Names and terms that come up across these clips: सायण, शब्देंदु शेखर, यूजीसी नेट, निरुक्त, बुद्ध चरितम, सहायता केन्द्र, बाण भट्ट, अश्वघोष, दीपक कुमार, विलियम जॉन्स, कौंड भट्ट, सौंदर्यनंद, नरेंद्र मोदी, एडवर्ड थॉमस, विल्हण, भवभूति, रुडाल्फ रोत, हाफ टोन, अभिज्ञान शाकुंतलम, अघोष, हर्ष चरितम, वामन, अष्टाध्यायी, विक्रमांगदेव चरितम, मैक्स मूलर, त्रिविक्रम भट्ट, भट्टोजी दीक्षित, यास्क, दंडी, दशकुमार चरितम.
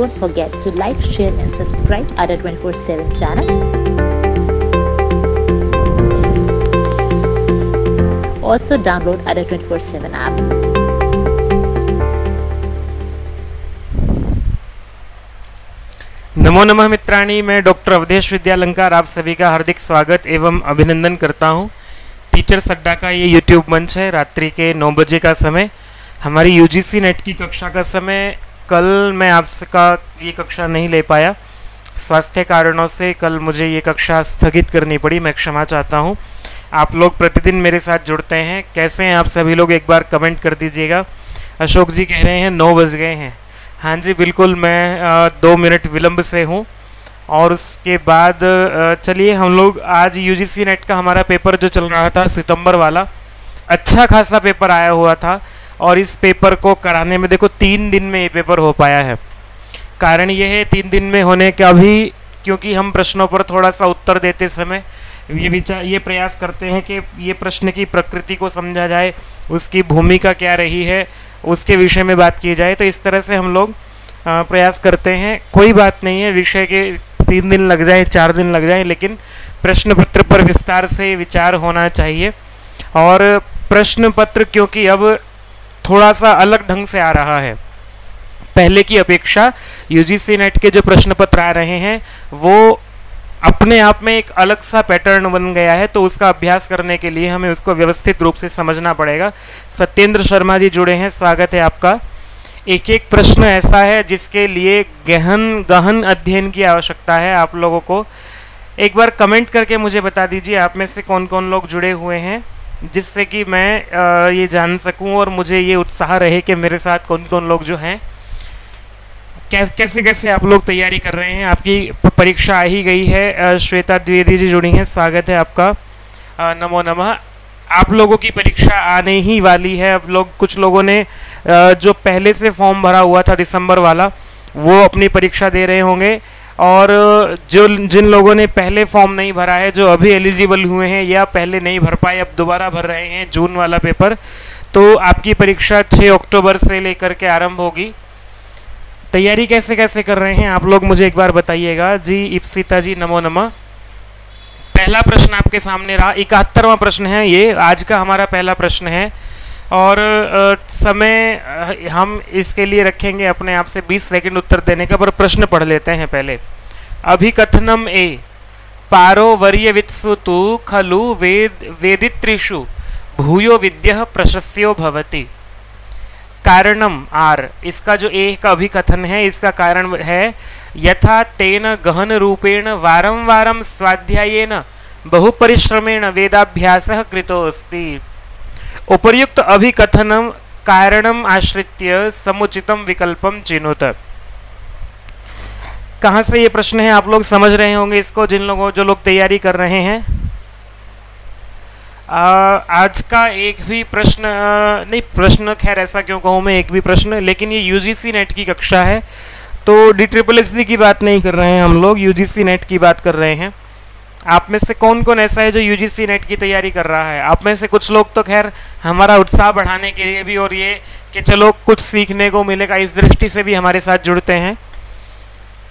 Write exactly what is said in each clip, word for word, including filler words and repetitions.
Don't forget to like, share and subscribe our twenty-four seven channel. Also download our twenty-four seven app. नमो नमः मित्राणी, मैं doctor Awadhesh विद्यालंकार आप सभी का हार्दिक स्वागत एवं अभिनंदन करता हूं। टीचर अड्डा का ये यूट्यूब मंच है। रात्रि के नौ बजे का समय हमारी यूजीसी नेट की कक्षा का समय। कल मैं आपका ये कक्षा नहीं ले पाया, स्वास्थ्य कारणों से कल मुझे ये कक्षा स्थगित करनी पड़ी, मैं क्षमा चाहता हूँ। आप लोग प्रतिदिन मेरे साथ जुड़ते हैं, कैसे हैं आप सभी लोग एक बार कमेंट कर दीजिएगा। अशोक जी कह रहे हैं नौ बज गए हैं। हाँ जी बिल्कुल, मैं आ, दो मिनट विलंब से हूँ। और उसके बाद चलिए हम लोग आज यूजीसी नेट का हमारा पेपर जो चल रहा था सितंबर वाला, अच्छा खासा पेपर आया हुआ था। और इस पेपर को कराने में देखो तीन दिन में ये पेपर हो पाया है। कारण यह है तीन दिन में होने का भी, क्योंकि हम प्रश्नों पर थोड़ा सा उत्तर देते समय ये विचार ये प्रयास करते हैं कि ये प्रश्न की प्रकृति को समझा जाए, उसकी भूमिका क्या रही है, उसके विषय में बात की जाए। तो इस तरह से हम लोग प्रयास करते हैं। कोई बात नहीं है विषय के तीन दिन लग जाए, चार दिन लग जाए, लेकिन प्रश्न पत्र पर विस्तार से विचार होना चाहिए। और प्रश्न पत्र क्योंकि अब थोड़ा सा अलग ढंग से आ रहा है, पहले की अपेक्षा यूजीसी नेट के जो प्रश्न पत्र आ रहे हैं वो अपने आप में एक अलग सा पैटर्न बन गया है। तो उसका अभ्यास करने के लिए हमें उसको व्यवस्थित रूप से समझना पड़ेगा। सत्येंद्र शर्मा जी जुड़े हैं, स्वागत है आपका। एक एक प्रश्न ऐसा है जिसके लिए गहन गहन अध्ययन की आवश्यकता है। आप लोगों को एक बार कमेंट करके मुझे बता दीजिए आप में से कौन कौन लोग जुड़े हुए हैं, जिससे कि मैं ये जान सकूं और मुझे ये उत्साह रहे कि मेरे साथ कौन कौन लोग जो हैं कैसे कैसे आप लोग तैयारी कर रहे हैं। आपकी परीक्षा आ ही गई है। श्वेता द्विवेदी जी जुड़ी हैं, स्वागत है आपका। नमो नमः। आप लोगों की परीक्षा आने ही वाली है। आप लोग कुछ लोगों ने जो पहले से फॉर्म भरा हुआ था दिसंबर वाला वो अपनी परीक्षा दे रहे होंगे, और जो जिन लोगों ने पहले फॉर्म नहीं भरा है, जो अभी एलिजिबल हुए हैं या पहले नहीं भर पाए अब दोबारा भर रहे हैं जून वाला पेपर, तो आपकी परीक्षा छह अक्टूबर से लेकर के आरंभ होगी। तैयारी कैसे कैसे कर रहे हैं आप लोग मुझे एक बार बताइएगा। जी इप्सिता जी नमो नमः। पहला प्रश्न आपके सामने रहा, इकहत्तरवां प्रश्न है ये, आज का हमारा पहला प्रश्न है। और समय हम इसके लिए रखेंगे अपने आप से बीस सेकंड उत्तर देने का, पर प्रश्न पढ़ लेते हैं पहले। अभिकथनम ए पारो वर्य वित्सुतु खलु वेद वेदित्रिषु भूयो विद्यः प्रशस्यो भवति। कारणम आर, इसका जो ए का अभिकथन है इसका कारण है, यथा तेन गहन रूपेण वारं वारं स्वाध्यायेन बहुपरिश्रमेण वेदाभ्यासः कृतोऽस्ति। उपर्युक्त अभिकथनम कारणम आश्रित्य समुचितम विकल्पम चिनोत। कहाँ से ये प्रश्न है आप लोग समझ रहे होंगे इसको, जिन लोगों जो लोग तैयारी कर रहे हैं। आ, आज का एक भी प्रश्न नहीं, प्रश्न खैर ऐसा क्यों कहूँ मैं, एक भी प्रश्न, लेकिन ये यूजीसी नेट की कक्षा है तो डी ट्रिपल एस सी की बात नहीं कर रहे हैं हम लोग, यूजीसी नेट की बात कर रहे हैं। आप में से कौन कौन ऐसा है जो यूजीसी नेट की तैयारी कर रहा है? आप में से कुछ लोग तो खैर हमारा उत्साह बढ़ाने के लिए भी और ये कि चलो कुछ सीखने को मिलेगा इस दृष्टि से भी हमारे साथ जुड़ते हैं,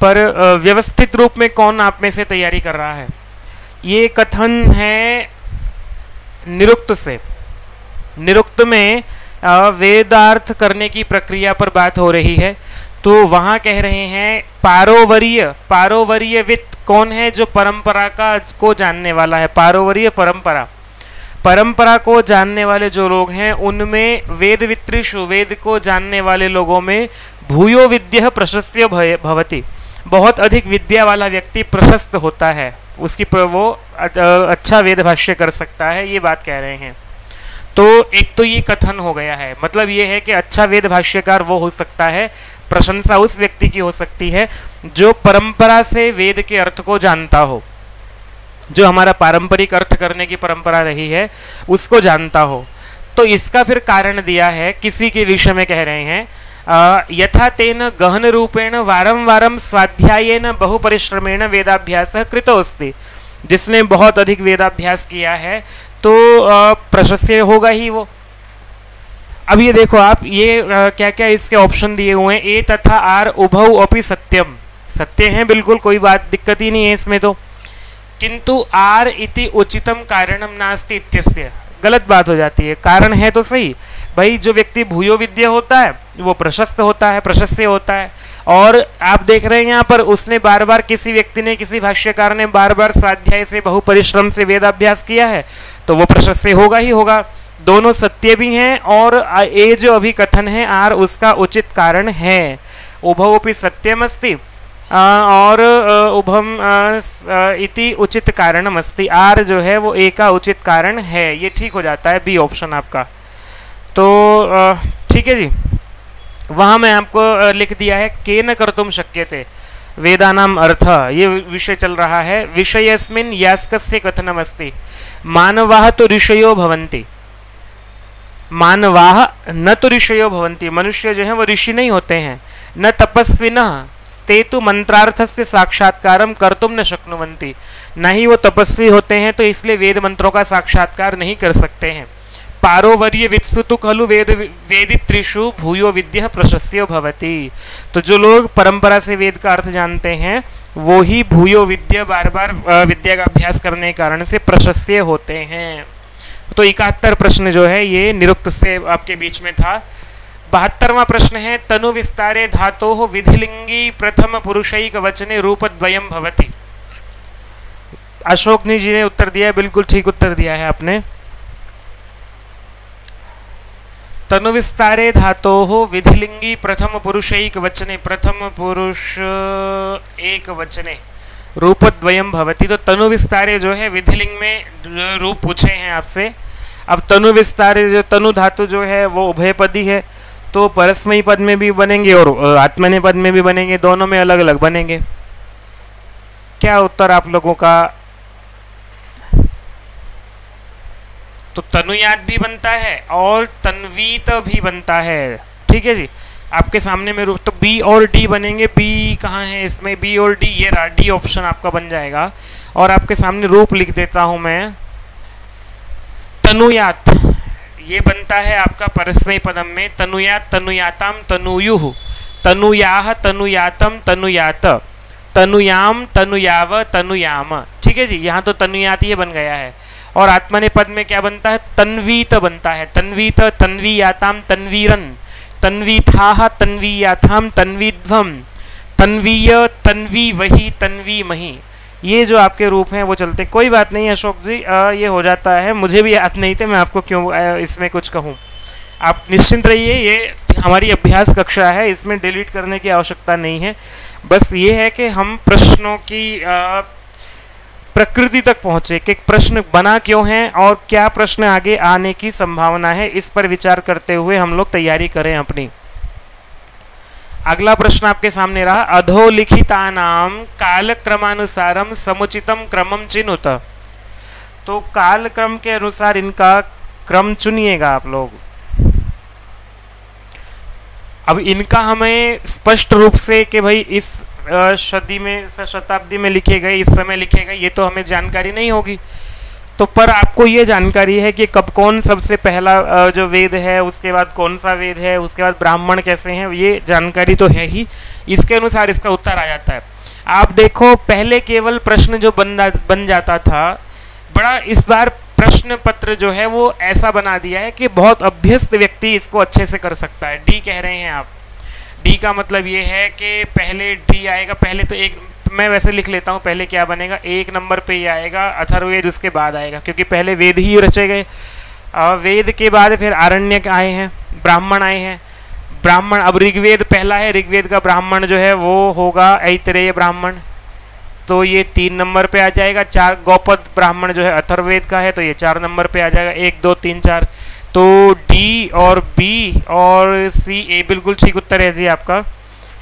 पर व्यवस्थित रूप में कौन आप में से तैयारी कर रहा है? ये कथन है निरुक्त से। निरुक्त में वेदार्थ करने की प्रक्रिया पर बात हो रही है, तो वहाँ कह रहे हैं पारोवरीय, पारोवरीयविद कौन है? जो परंपरा का को जानने वाला है। पारोवरीय परंपरा, परंपरा को जानने वाले जो लोग हैं उनमें वेद वित्रिषु, वेद को जानने वाले लोगों में भूयो विद्या प्रशस्य भवति, बहुत अधिक विद्या वाला व्यक्ति प्रशस्त होता है, उसकी वो अच्छा वेद भाष्य कर सकता है, ये बात कह रहे हैं। तो एक तो ये कथन हो गया है, मतलब ये है कि अच्छा वेद भाष्यकार वो हो सकता है, प्रशंसा उस व्यक्ति की हो सकती है जो परंपरा से वेद के अर्थ को जानता हो, जो हमारा पारंपरिक अर्थ करने की परंपरा रही है उसको जानता हो। तो इसका फिर कारण दिया है, किसी के विषय में कह रहे हैं यथा तेन गहन रूपेण वारं वारं स्वाध्यायेन बहुपरिश्रमेण वेदाभ्यासः कृतोऽस्ति, जिसने बहुत अधिक वेदाभ्यास किया है तो प्रशस्य होगा ही वो। अब ये देखो आप, ये आ, क्या क्या इसके ऑप्शन दिए हुए हैं, ए तथा आर उभौ अपि सत्यम, सत्य हैं बिल्कुल, कोई बात दिक्कत ही नहीं है इसमें तो। किंतु आर इति उचितम कारणम नास्ति इत्यस्य, गलत बात हो जाती है, कारण है तो सही भाई। जो व्यक्ति भूयो विद्य होता है वो प्रशस्त होता है, प्रशस्य होता है, और आप देख रहे हैं यहाँ पर उसने बार बार, किसी व्यक्ति ने, किसी भाष्यकार ने बार बार स्वाध्याय से, बहुपरिश्रम से वेदाभ्यास किया है तो वो प्रशस्य होगा ही होगा। दोनों सत्य भी हैं और ए जो अभी कथन है आर उसका उचित कारण है। उभवपि सत्यमस्ति और उभम इति उचित कारणमस्ति, आर जो है वो ए का उचित कारण है, ये ठीक हो जाता है बी ऑप्शन आपका। तो ठीक है जी, वहाँ मैं आपको लिख दिया है केन कर्तुम शक्यते वेदानाम अर्थ, ये विषय चल रहा है। विषयस्मिन् यास्कस्य कथनमस्ति मानवाः तो ऋषयो भवन्ति, मानवाः न तो ऋषयो भवन्ति, मनुष्य जो है वो ऋषि नहीं होते हैं। न तपस्विनः ते तो मंत्रार्थस्य साक्षात्कारं कर्तुं न शक्नुवन्ति, न ही वो तपस्वी होते हैं तो इसलिए वेद मंत्रों का साक्षात्कार नहीं कर सकते हैं। पारोवर्य वित्सु तो खलु वेद वेदित्रिषु भूयो विद्या प्रशस्यो भवति, तो जो लोग परंपरा से वेद का अर्थ जानते हैं वो ही भूयो विद्या, बार बार विद्या का अभ्यास करने के कारण से प्रशस्य होते हैं। तो इकहत्तर प्रश्न जो है ये निरुक्त से आपके बीच में था। बहत्तरवां प्रश्न है तनु विस्तारे धातोः विधिलिंगी प्रथम पुरुषैक वचने रूपद्वयम् भवति। अशोकनी जी ने उत्तर दिया है, बिल्कुल ठीक उत्तर दिया है आपने। तनु विस्तारे धातोः विधिलिंगी प्रथम पुरुषैक वचने, प्रथम पुरुष एक वचने रूपद्वयम् भवति, तो तनु विस्तारे जो है विधिलिंग में रूप पूछे हैं आपसे। अब तनु विस्तारे जो तनु धातु जो है वो उभयपदी है, तो परस्मयी पद में भी बनेंगे और आत्मने पद में भी बनेंगे, दोनों में अलग अलग बनेंगे। क्या उत्तर आप लोगों का? तो तनुयाद भी बनता है और तन्वीत भी बनता है, ठीक है जी। आपके सामने में रूप तो बी और डी बनेंगे, बी कहाँ है इसमें, बी और डी, ये रहा डी ऑप्शन आपका बन जाएगा। और आपके सामने रूप लिख देता हूँ मैं, तनुयात ये बनता है आपका परस्मयी पदम में, तनुयात तनुयाताम तनुयुः तनुयाह तनुयातम तनुयात तनुयाम तनुयाव तनुयाम, ठीक है जी। यहाँ तो तनुयात ये बन गया है। और आत्मनेपद में क्या बनता है? तन्वीत बनता है, तन्वीत तन्वीयाताम तन्वीरन तन्वीथाः तन्वीयाथाम तन्वीध्वम तन्वीय तन्वी वही तन्वी मही, ये जो आपके रूप हैं वो चलते। कोई बात नहीं अशोक जी, आ, ये हो जाता है, मुझे भी याद नहीं थे, मैं आपको क्यों इसमें कुछ कहूँ। आप निश्चिंत रहिए, ये हमारी अभ्यास कक्षा है, इसमें डिलीट करने की आवश्यकता नहीं है। बस ये है कि हम प्रश्नों की आ, प्रकृति तक पहुँचे कि प्रश्न बना क्यों है और क्या प्रश्न आगे आने की संभावना है, इस पर विचार करते हुए हम लोग तैयारी करें अपनी। अगला प्रश्न आपके सामने रहा, अधोलिखितानाम कालक्रमानुसारम समुचितम क्रमम चिनुत। तो कालक्रम के अनुसार इनका क्रम चुनिएगा आप लोग। अब इनका हमें स्पष्ट रूप से कि भाई इस शदी में शताब्दी में लिखे गए, इस समय लिखे गए, ये तो हमें जानकारी नहीं होगी। तो पर आपको ये जानकारी है कि कब कौन सबसे पहला जो वेद है, उसके बाद कौन सा वेद है, उसके बाद ब्राह्मण कैसे हैं, ये जानकारी तो है ही, इसके अनुसार इसका उत्तर आ जाता है। आप देखो पहले केवल प्रश्न जो बन बन जाता था बड़ा, इस बार प्रश्न पत्र जो है वो ऐसा बना दिया है कि बहुत अभ्यस्त व्यक्ति इसको अच्छे से कर सकता है। डी कह रहे हैं आप, डी का मतलब ये है कि पहले डी आएगा, पहले तो एक मैं वैसे लिख लेता हूँ, पहले क्या बनेगा, एक नंबर पे ही आएगा अथर्ववेद, उसके बाद आएगा, क्योंकि पहले वेद ही रचे गए। वेद के बाद फिर आरण्यक आए हैं, ब्राह्मण आए हैं, ब्राह्मण अब ऋग्वेद पहला है, ऋग्वेद का ब्राह्मण जो है वो होगा ऐतरेय ब्राह्मण, तो ये तीन नंबर पे आ जाएगा। चार गौपद ब्राह्मण जो है अथर्ववेद का है, तो ये चार नंबर पे आ जाएगा, एक दो तीन चार। तो डी और बी और सी ए बिल्कुल ठीक उत्तर है जी आपका,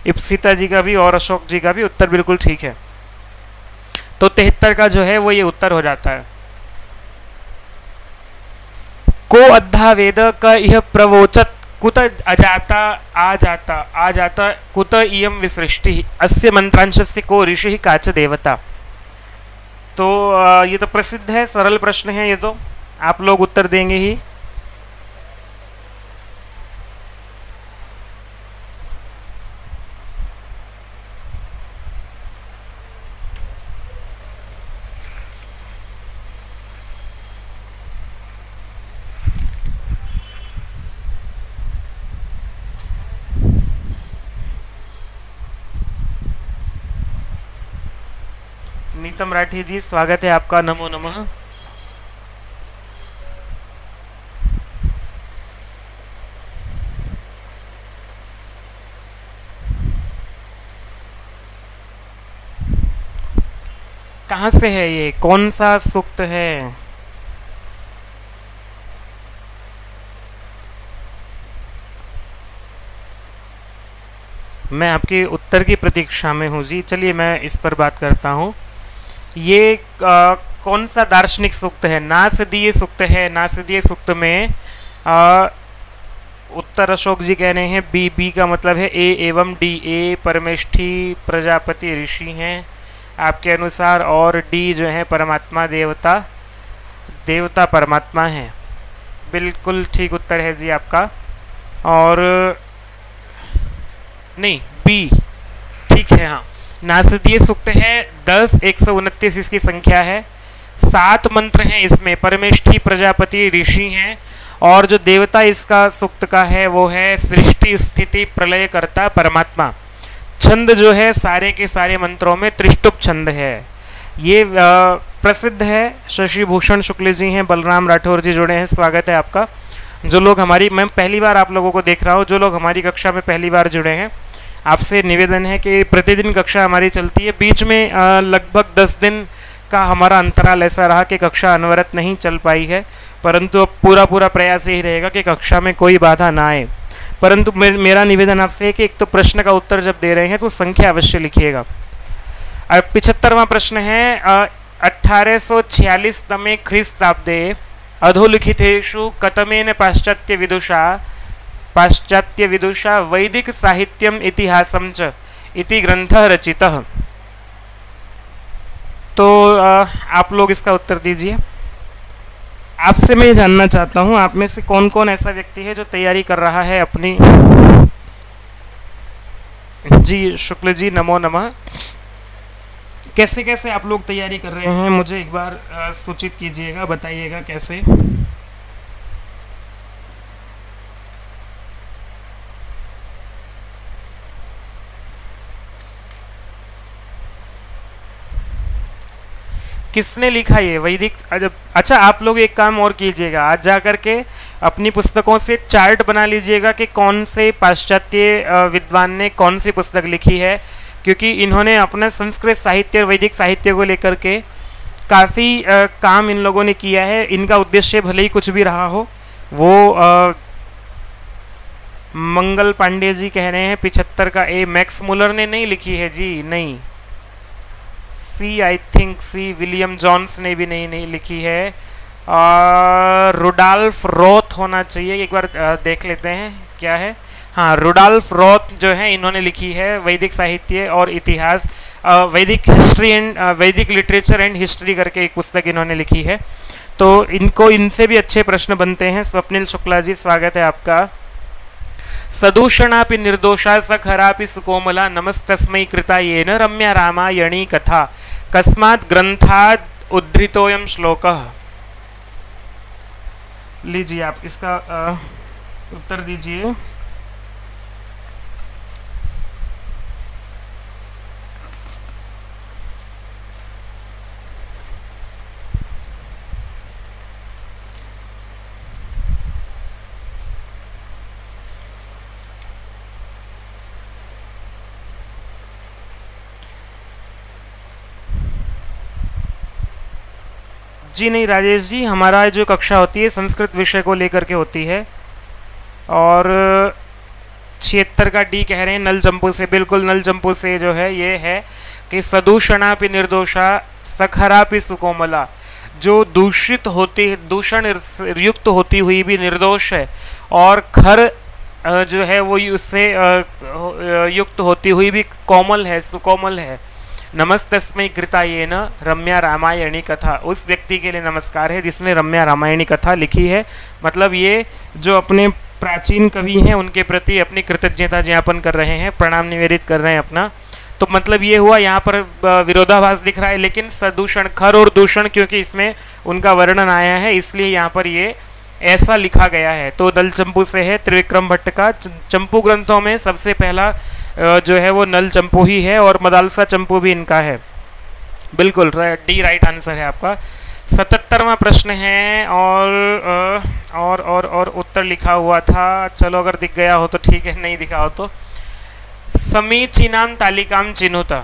इप्सिता जी का भी और अशोक जी का भी उत्तर बिल्कुल ठीक है। तो तिहत्तर का जो है वो ये उत्तर हो जाता है। को अध्यावेद का यह प्रवोचत कुत अजाता आ जाता आ जाता कुत इयम विसृष्टि अस्य मंत्रांशस्य को ऋषि काच देवता। तो ये तो प्रसिद्ध है, सरल प्रश्न है, ये तो आप लोग उत्तर देंगे ही। नीतम राठी जी स्वागत है आपका, नमो नमः। कहाँ से है ये, कौन सा सूक्त है? मैं आपके उत्तर की प्रतीक्षा में हूँ जी। चलिए मैं इस पर बात करता हूँ। ये आ, कौन सा दार्शनिक सूक्त है? नासदीय सूक्त है। नासदीय सूक्त में आ, उत्तर अशोक जी कह रहे हैं बी। बी का मतलब है ए एवं डी। ए परमेष्ठी प्रजापति ऋषि हैं आपके अनुसार, और डी जो है परमात्मा देवता, देवता परमात्मा हैं, बिल्कुल ठीक उत्तर है जी आपका। और नहीं, बी ठीक है, हाँ। नासदीय सूक्त है दस, एक सौ उनतीस इसकी संख्या है, सात मंत्र हैं इसमें, परमेष्ठी प्रजापति ऋषि हैं, और जो देवता इसका सूक्त का है वो है सृष्टि स्थिति प्रलय करता परमात्मा। छंद जो है सारे के सारे मंत्रों में त्रिष्टुप छंद है, ये प्रसिद्ध है। शशि भूषण शुक्ल जी हैं, बलराम राठौर जी जुड़े हैं, स्वागत है आपका। जो लोग हमारी, मैं पहली बार आप लोगों को देख रहा हूँ, जो लोग हमारी कक्षा में पहली बार जुड़े हैं, आपसे निवेदन है कि प्रतिदिन कक्षा हमारी चलती है, बीच में लगभग दस दिन का हमारा अंतराल ऐसा रहा कि कक्षा अनवरत नहीं चल पाई है, परंतु अब पूरा पूरा प्रयास यही रहेगा कि कक्षा में कोई बाधा ना आए। परंतु मेरा निवेदन आपसे है कि एक तो प्रश्न का उत्तर जब दे रहे हैं तो संख्या अवश्य लिखिएगा। अब पिछहत्तरवां प्रश्न है, अट्ठारह सौ छियालीस तमे ख्रीस्ताब्दे अधोलिखितेषु कतमेन पाश्चात्य विदुषा पाश्चात्य विदुषा वैदिक साहित्यम इतिहासम च इति ग्रंथः रचितः। तो आप लोग इसका उत्तर दीजिए। आपसे मैं जानना चाहता हूँ, आप में से कौन कौन ऐसा व्यक्ति है जो तैयारी कर रहा है अपनी? जी शुक्ल जी नमो नमः। कैसे कैसे आप लोग तैयारी कर रहे हैं, मुझे एक बार सूचित कीजिएगा, बताइएगा कैसे। किसने लिखा ये वैदिक? अच्छा, आप लोग एक काम और कीजिएगा, आज जा कर के अपनी पुस्तकों से चार्ट बना लीजिएगा कि कौन से पाश्चात्य विद्वान ने कौन सी पुस्तक लिखी है, क्योंकि इन्होंने अपना संस्कृत साहित्य और वैदिक साहित्य को लेकर के काफ़ी काम इन लोगों ने किया है। इनका उद्देश्य भले ही कुछ भी रहा हो, वो आ, मंगल पांडे जी कह रहे हैं पिछहत्तर का ए मैक्स मूलर ने नहीं लिखी है जी, नहीं। सी I think C विलियम जॉन्स ने भी नहीं नहीं लिखी है। और रुडाल्फ रोत होना चाहिए, एक बार देख लेते हैं क्या है। हाँ, रुडाल्फ रोत जो है इन्होंने लिखी है वैदिक साहित्य और इतिहास, Vedic history and Vedic literature and history करके एक पुस्तक इन्होंने लिखी है। तो इनको इनसे भी अच्छे प्रश्न बनते हैं। स्वप्निल शुक्ला जी स्वागत है आपका। सदूषणापि निर्दोषा सखरापि सुकोमला नमस्तस्मै कृता येन रम्या रामायणी कथा कस्मात् ग्रंथात् उद्धृतोऽयं श्लोकः। लीजिए आप इसका आ, उत्तर दीजिए। जी नहीं राजेश जी, हमारा जो कक्षा होती है संस्कृत विषय को लेकर के होती है। और छिहत्तर का डी कह रहे हैं नल चंपू से, बिल्कुल नल चंपू से जो है ये है कि सदूषणापि निर्दोषा सखरापि सुकोमला, जो दूषित होती दूषण युक्त होती हुई भी निर्दोष है और खर जो है वो उससे युक्त होती हुई भी कोमल है, सुकोमल है। नमस्तस्मै कृता येन रम्या रामायणी कथा, उस व्यक्ति के लिए नमस्कार है जिसने रम्या रामायणी कथा लिखी है। मतलब ये जो अपने प्राचीन कवि हैं उनके प्रति अपनी कृतज्ञता ज्ञापन कर रहे हैं, प्रणाम निवेदित कर रहे हैं अपना। तो मतलब ये हुआ, यहाँ पर विरोधाभास दिख रहा है, लेकिन सदूषण खर और दूषण क्योंकि इसमें उनका वर्णन आया है इसलिए यहाँ पर ये ऐसा लिखा गया है। तो नल चंपू से है त्रिविक्रम भट्ट का। चंपू ग्रंथों में सबसे पहला जो है वो नल चंपू ही है और मदालसा चंपू भी इनका है। बिल्कुल डी राइट आंसर है आपका। सतहत्तरवां प्रश्न है और और और और उत्तर लिखा हुआ था, चलो अगर दिख गया हो तो ठीक है, नहीं दिखा हो तो। समीचीनाम तालिकाम चिनुता,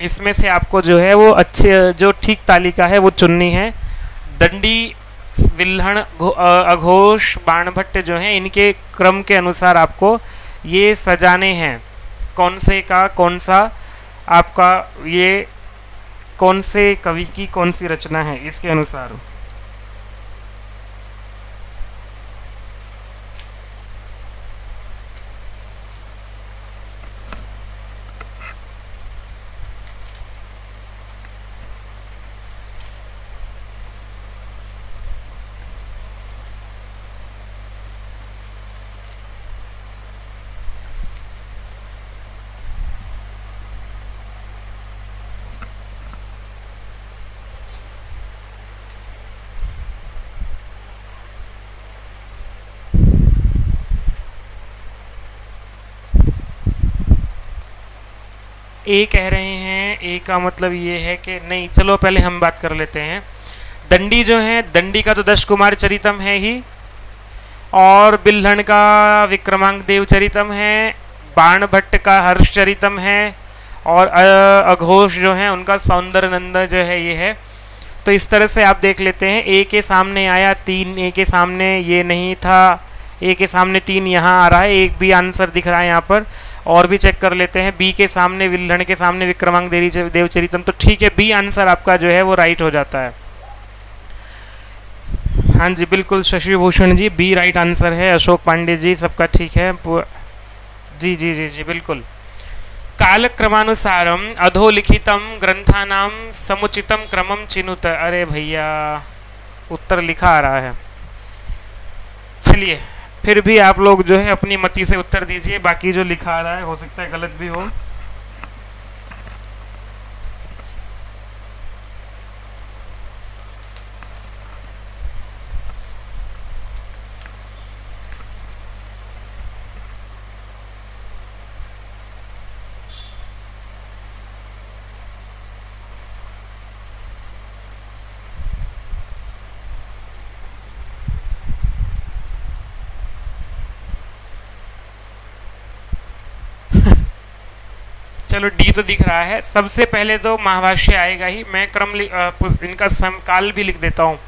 इसमें से आपको जो है वो अच्छे जो ठीक तालिका है वो चुननी है। दंडी, विल्हण, अघोष, बाण भट्ट जो हैं इनके क्रम के अनुसार आपको ये सजाने हैं, कौन से का कौन सा आपका ये कौन से कवि की कौन सी रचना है इसके अनुसार। ए कह रहे हैं, ए का मतलब ये है कि नहीं, चलो पहले हम बात कर लेते हैं। दंडी जो है, दंडी का तो दशकुमार चरितम है ही, और विल्हण का विक्रमांगदेव चरितम है, बाण भट्ट का हर्ष चरितम है, और अघोष जो है उनका सौंदर्यनंद जो है ये है। तो इस तरह से आप देख लेते हैं, ए के सामने आया तीन, ए के सामने ये नहीं था, ए के सामने तीन यहाँ आ रहा है, एक भी आंसर दिख रहा है यहाँ पर। और भी चेक कर लेते हैं, बी के सामने विल्हण के सामने विक्रमांगदेव देव चरितम, तो ठीक है बी आंसर आपका जो है वो राइट हो जाता है। हाँ जी बिल्कुल Shashi Bhushan ji, B right answer है। अशोक पांडे जी सबका ठीक है। जी जी जी जी बिल्कुल। कालक्रमानुसारम अधोलिखितम ग्रंथानाम समुचितम क्रमम चिनुत। अरे भैया उत्तर लिखा आ रहा है, चलिए फिर भी आप लोग जो है अपनी मति से उत्तर दीजिए, बाकी जो लिखा आ रहा है हो सकता है गलत भी हो। चलो डी तो दिख रहा है। सबसे पहले तो महाभाष्य आएगा ही, मैं क्रम इनका समकाल भी लिख देता हूँ।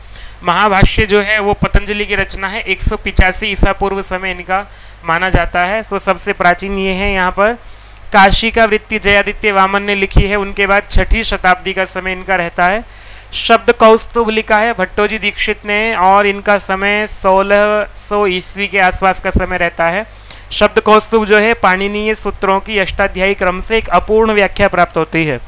महाभाष्य जो है वो पतंजलि की रचना है, एक सौ पिचासी ईसा पूर्व समय इनका माना जाता है। तो सबसे प्राचीन ये है। यहाँ पर काशी का वृत्ति जयादित्य वामन ने लिखी है, उनके बाद छठी शताब्दी का समय इनका रहता है। शब्द कौस्तुभ लिखा है भट्टोजी दीक्षित ने, और इनका समय सोलह सौ ईस्वी के आसपास का समय रहता है। शब्द कौस्तुभ जो है पाणिनीय सूत्रों की अष्टाध्यायी क्रम से एक अपूर्ण व्याख्या प्राप्त होती है।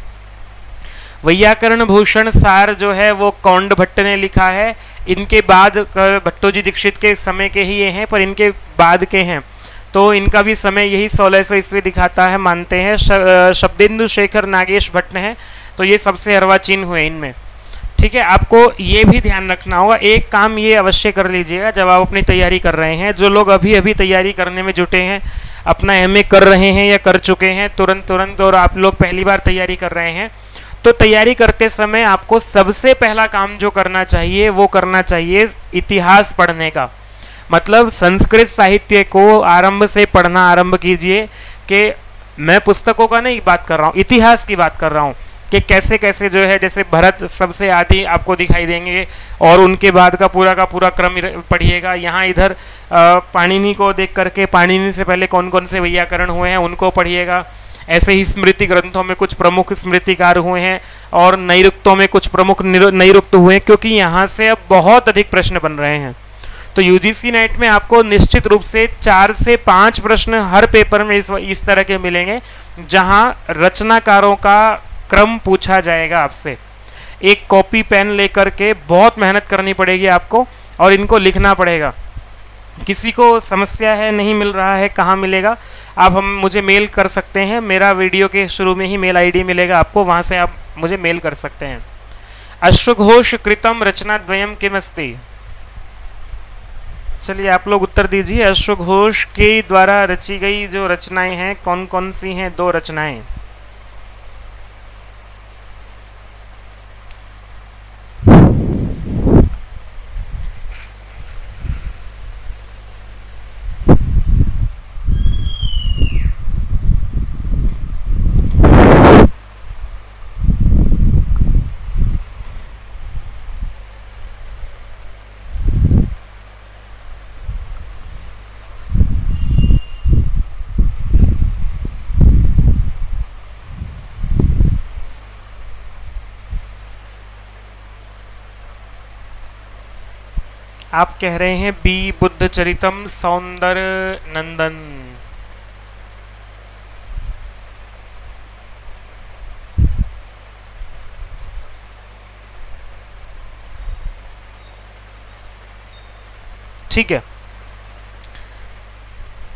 वैयाकरण भूषण सार जो है वो कौंड भट्ट ने लिखा है, इनके बाद भट्टोजी दीक्षित के समय के ही ये हैं, पर इनके बाद के हैं, तो इनका भी समय यही सोलह सौ ईस्वी दिखाता है मानते हैं। शब्देंदु शेखर नागेश भट्ट ने है, तो ये सबसे अर्वाचीन हुए इनमें। ठीक है, आपको ये भी ध्यान रखना होगा। एक काम ये अवश्य कर लीजिएगा जब आप अपनी तैयारी कर रहे हैं, जो लोग अभी अभी तैयारी करने में जुटे हैं, अपना एम ए कर रहे हैं या कर चुके हैं तुरंत तुरंत और आप लोग पहली बार तैयारी कर रहे हैं, तो तैयारी करते समय आपको सबसे पहला काम जो करना चाहिए वो करना चाहिए इतिहास पढ़ने का। मतलब संस्कृत साहित्य को आरंभ से पढ़ना आरंभ कीजिए, कि मैं पुस्तकों का नहीं बात कर रहा हूँ, इतिहास की बात कर रहा हूँ कि कैसे कैसे जो है, जैसे भरत सबसे आदि आपको दिखाई देंगे और उनके बाद का पूरा का पूरा क्रम पढ़िएगा। यहाँ इधर पाणिनि को देख करके पाणिनि से पहले कौन कौन से वैयाकरण हुए हैं उनको पढ़िएगा। ऐसे ही स्मृति ग्रंथों में कुछ प्रमुख स्मृतिकार हुए हैं और नैरुक्तों में कुछ प्रमुख नैरुक्त हुए हैं, क्योंकि यहाँ से अब बहुत अधिक प्रश्न बन रहे हैं। तो यूजीसी नेट में आपको निश्चित रूप से चार से पाँच प्रश्न हर पेपर में इस इस तरह के मिलेंगे, जहाँ रचनाकारों का क्रम पूछा जाएगा आपसे। एक कॉपी पेन लेकर के बहुत मेहनत करनी पड़ेगी आपको और इनको लिखना पड़ेगा। किसी को समस्या है नहीं मिल रहा है कहाँ मिलेगा, आप हम मुझे मेल कर सकते हैं, मेरा वीडियो के शुरू में ही मेल आईडी मिलेगा आपको, वहाँ से आप मुझे मेल कर सकते हैं। अश्वघोष कृतम रचना द्वयम किमस्ति, चलिए आप लोग उत्तर दीजिए। अश्वघोष के द्वारा रची गई जो रचनाएँ हैं कौन कौन सी हैं, दो रचनाएँ। आप कह रहे हैं बी बुद्ध चरितम सौंदर्यनंद। ठीक है,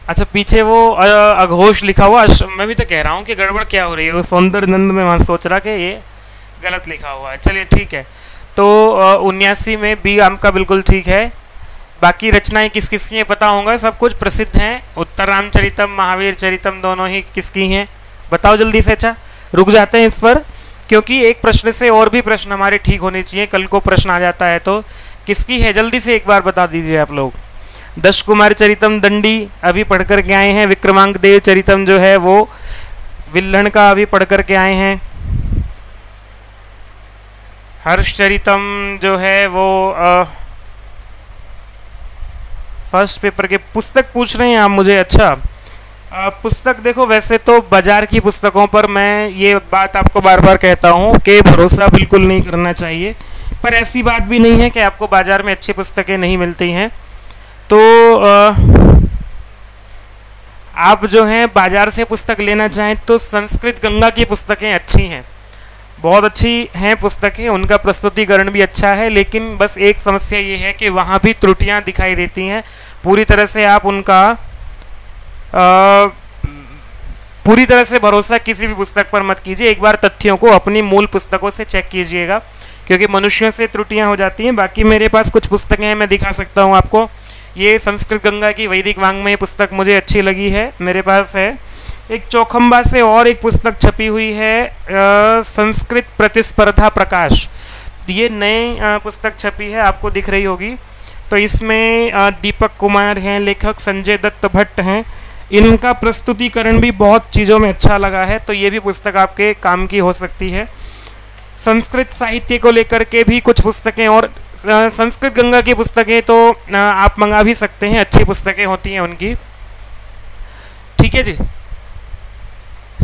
अच्छा पीछे वो अघोष लिखा हुआ, मैं भी तो कह रहा हूँ कि गड़बड़ क्या हो रही है, वो सौंदर्यनंद में वहाँ सोच रहा कि ये गलत लिखा हुआ है। चलिए ठीक है, तो उन्यासी में बी आपका बिल्कुल ठीक है। बाकी रचनाएं किस किस की हैं पता होगा, सब कुछ प्रसिद्ध हैं। उत्तर राम चरितम महावीर चरितम दोनों ही किसकी हैं बताओ जल्दी से। अच्छा रुक जाते हैं इस पर, क्योंकि एक प्रश्न से और भी प्रश्न हमारे ठीक होने चाहिए, कल को प्रश्न आ जाता है। तो किसकी है जल्दी से एक बार बता दीजिए आप लोग। दशकुमार चरितम दंडी अभी पढ़ कर के आए हैं, विक्रमांगदेव चरितम जो है वो विल्हण का अभी पढ़ कर के आए हैं, हर्ष चरितम जो है वो फर्स्ट पेपर के। पुस्तक पूछ रहे हैं आप मुझे, अच्छा आ, पुस्तक देखो, वैसे तो बाज़ार की पुस्तकों पर मैं ये बात आपको बार बार कहता हूँ कि भरोसा बिल्कुल नहीं करना चाहिए, पर ऐसी बात भी नहीं है कि आपको बाज़ार में अच्छी पुस्तकें नहीं मिलती हैं। तो आ, आप जो हैं बाज़ार से पुस्तक लेना चाहें तो संस्कृत गंगा की पुस्तकें अच्छी हैं, बहुत अच्छी हैं पुस्तकें, उनका प्रस्तुतिकरण भी अच्छा है, लेकिन बस एक समस्या ये है कि वहाँ भी त्रुटियाँ दिखाई देती हैं। पूरी तरह से आप उनका आ, पूरी तरह से भरोसा किसी भी पुस्तक पर मत कीजिए, एक बार तथ्यों को अपनी मूल पुस्तकों से चेक कीजिएगा, क्योंकि मनुष्यों से त्रुटियाँ हो जाती हैं। बाकी मेरे पास कुछ पुस्तकें हैं, मैं दिखा सकता हूँ आपको। ये संस्कृत गंगा की वैदिक वाङ्मय पुस्तक मुझे अच्छी लगी है, मेरे पास है। एक चौखंबा से और एक पुस्तक छपी हुई है, आ, संस्कृत प्रतिस्पर्धा प्रकाश, ये नई पुस्तक छपी है, आपको दिख रही होगी। तो इसमें आ, दीपक कुमार हैं लेखक, संजय दत्त भट्ट हैं, इनका प्रस्तुतिकरण भी बहुत चीज़ों में अच्छा लगा है, तो ये भी पुस्तक आपके काम की हो सकती है। संस्कृत साहित्य को लेकर के भी कुछ पुस्तकें और संस्कृत गंगा की पुस्तकें तो आप मंगा भी सकते हैं, अच्छी पुस्तकें होती हैं उनकी। ठीक है जी,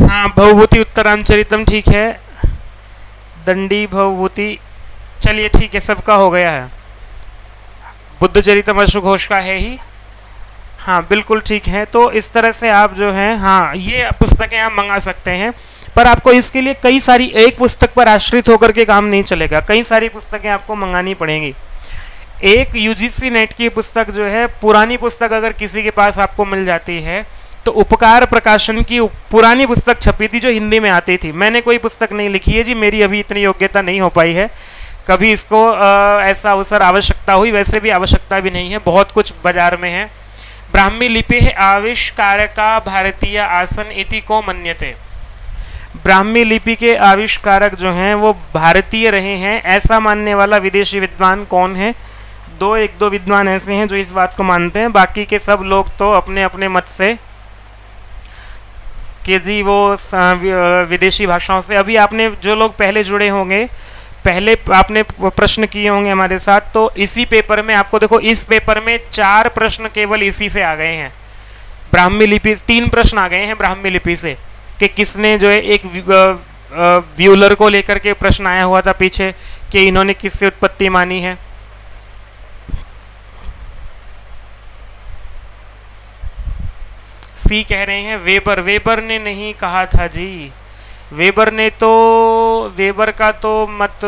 हाँ भवभूति उत्तराम चरितम ठीक है, दंडी भवभूति, चलिए ठीक है सबका हो गया है। बुद्ध चरितम अश्वघोष का है ही, हाँ बिल्कुल ठीक है। तो इस तरह से आप जो है हाँ ये पुस्तकें आप मंगा सकते हैं, पर आपको इसके लिए कई सारी एक पुस्तक पर आश्रित होकर के काम नहीं चलेगा, कई सारी पुस्तकें आपको मंगानी पड़ेंगी। एक यूजीसी नेट की पुस्तक जो है पुरानी पुस्तक अगर किसी के पास आपको मिल जाती है तो उपकार प्रकाशन की पुरानी पुस्तक छपी थी जो हिंदी में आती थी। मैंने कोई पुस्तक नहीं लिखी है जी, मेरी अभी इतनी योग्यता नहीं हो पाई है, कभी इसको आ, ऐसा अवसर आवश्यकता हुई, वैसे भी आवश्यकता भी नहीं है, बहुत कुछ बाजार में है। ब्राह्मी लिपि है आविष्कारका भारतीय आसन इति को मन्यते, ब्राह्मी लिपि के आविष्कारक जो हैं वो भारतीय रहे हैं ऐसा मानने वाला विदेशी विद्वान कौन है? दो एक दो विद्वान ऐसे हैं जो इस बात को मानते हैं, बाकी के सब लोग तो अपने अपने मत से कि जी वो विदेशी भाषाओं से। अभी आपने जो लोग पहले जुड़े होंगे, पहले आपने प्रश्न किए होंगे हमारे साथ, तो इसी पेपर में आपको देखो, इस पेपर में चार प्रश्न केवल इसी से आ गए हैं, ब्राह्मी लिपि तीन प्रश्न आ गए हैं ब्राह्मी लिपि से कि किसने जो है एक व्यूलर को लेकर के प्रश्न आया हुआ था पीछे कि इन्होंने किससे उत्पत्ति मानी है। सी कह रहे हैं वेबर, वेबर ने नहीं कहा था जी, वेबर ने तो, वेबर का तो मत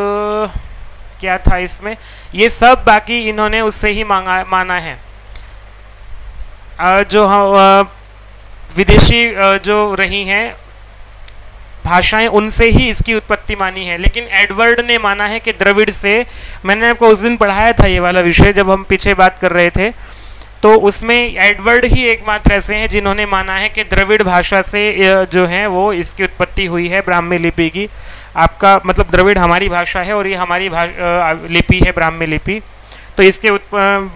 क्या था इसमें, ये सब बाकी इन्होंने उससे ही मांगा माना है। जो हम विदेशी जो रही हैं भाषाएं उनसे ही इसकी उत्पत्ति मानी है, लेकिन एडवर्ड ने माना है कि द्रविड़ से। मैंने आपको उस दिन पढ़ाया था ये वाला विषय जब हम पीछे बात कर रहे थे, तो उसमें एडवर्ड ही एकमात्र ऐसे हैं जिन्होंने माना है कि द्रविड़ भाषा से जो है वो इसकी उत्पत्ति हुई है ब्राह्मी लिपि की। आपका मतलब द्रविड़ हमारी भाषा है और ये हमारी भाषा लिपि है ब्राह्मी लिपि, तो इसके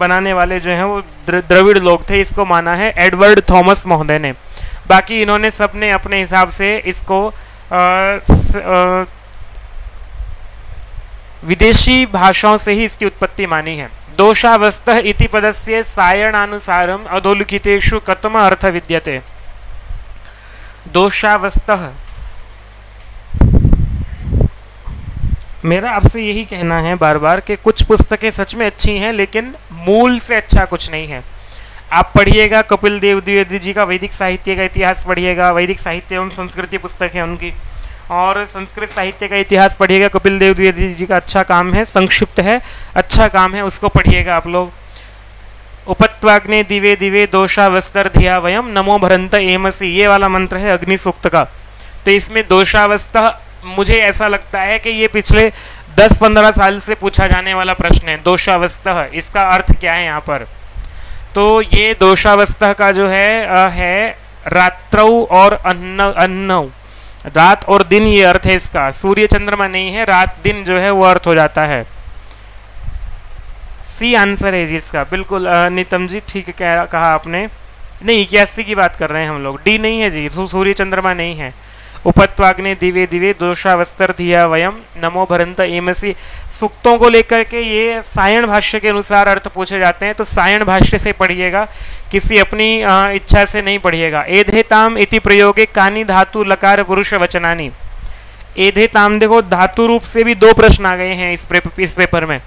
बनाने वाले जो हैं वो द्रविड़ लोग थे, इसको माना है एडवर्ड थॉमस महोदय ने। बाकी इन्होंने सब ने अपने हिसाब से इसको आ, स, आ, विदेशी भाषाओं से ही इसकी उत्पत्ति मानी है। दोषावस्थः इति पदस्य सायणानुसारम अधोलिखितेषु कथम अर्थ विद्यते, दोषावस्थः। मेरा आपसे यही कहना है बार बार कि कुछ पुस्तकें सच में अच्छी हैं लेकिन मूल से अच्छा कुछ नहीं है। आप पढ़िएगा कपिल देव द्विवेदी जी का वैदिक साहित्य का इतिहास पढ़िएगा, वैदिक साहित्य एवं संस्कृति पुस्तक है उनकी, और संस्कृत साहित्य का इतिहास पढ़िएगा, कपिल देव द्विवेदी जी का अच्छा काम है, संक्षिप्त है, अच्छा काम है, उसको पढ़िएगा आप लोग। उपत्वाग्ने दिवे दिवे दोषावस्तर धिया वयम नमो भरंत एमसी, ये वाला मंत्र है अग्नि सूक्त का। तो इसमें दोषावस्था, मुझे ऐसा लगता है कि ये पिछले दस पंद्रह साल से पूछा जाने वाला प्रश्न है, दोषावस्था इसका अर्थ क्या है यहाँ पर। तो ये दोषावस्था का जो है है रात्रौ और अन्न अन्नौ, रात और दिन ये अर्थ है इसका, सूर्य चंद्रमा नहीं है, रात दिन जो है वो अर्थ हो जाता है। सी आंसर है जी इसका, बिल्कुल नीतम जी ठीक कह कहा आपने, नहीं इक्यासी की बात कर रहे हैं हम लोग, डी नहीं है जी, सूर्य चंद्रमा नहीं है। उपत्वाग्ने दिवे दिवे दोषावस्तर धिया वयम नमो भरंत एमसी, सूक्तों को लेकर के ये सायण भाष्य के अनुसार अर्थ पूछे जाते हैं, तो सायण भाष्य से पढ़िएगा, किसी अपनी इच्छा से नहीं पढ़िएगा। एधेताम इति प्रयोगे कानि धातु लकार पुरुष वचनानि, एधेताम देखो धातु रूप से भी दो प्रश्न आ गए हैं इस इस पेपर में।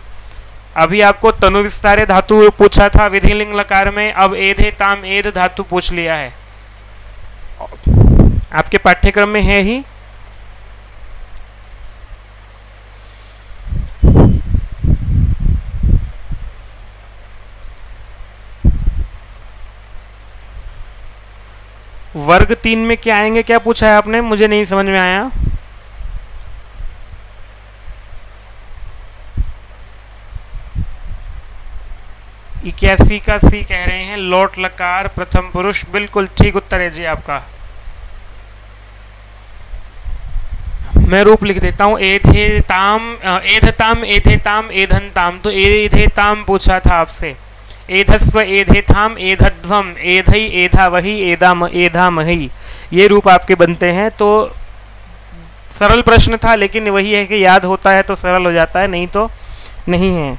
अभी आपको तनु विस्तारे धातु रूप पूछा था विधिलिंग लकार में, अब एधेताम एध धातु पूछ लिया है, आपके पाठ्यक्रम में है ही। वर्ग तीन में क्या आएंगे, क्या पूछा है आपने, मुझे नहीं समझ में आया। इक्यासी का सी कह रहे हैं लोट लकार प्रथम पुरुष, बिल्कुल ठीक उत्तर है जी आपका। मैं रूप लिख देता हूँ, एधेताम एधताम एधेताम एधनताम, तो एधेताम पूछा था आपसे, एधस्व एधेथाम एधध्वम एधई एधा वही एदाम एधामही, ये रूप आपके बनते हैं। तो सरल प्रश्न था लेकिन वही है कि याद होता है तो सरल हो जाता है, नहीं तो नहीं है।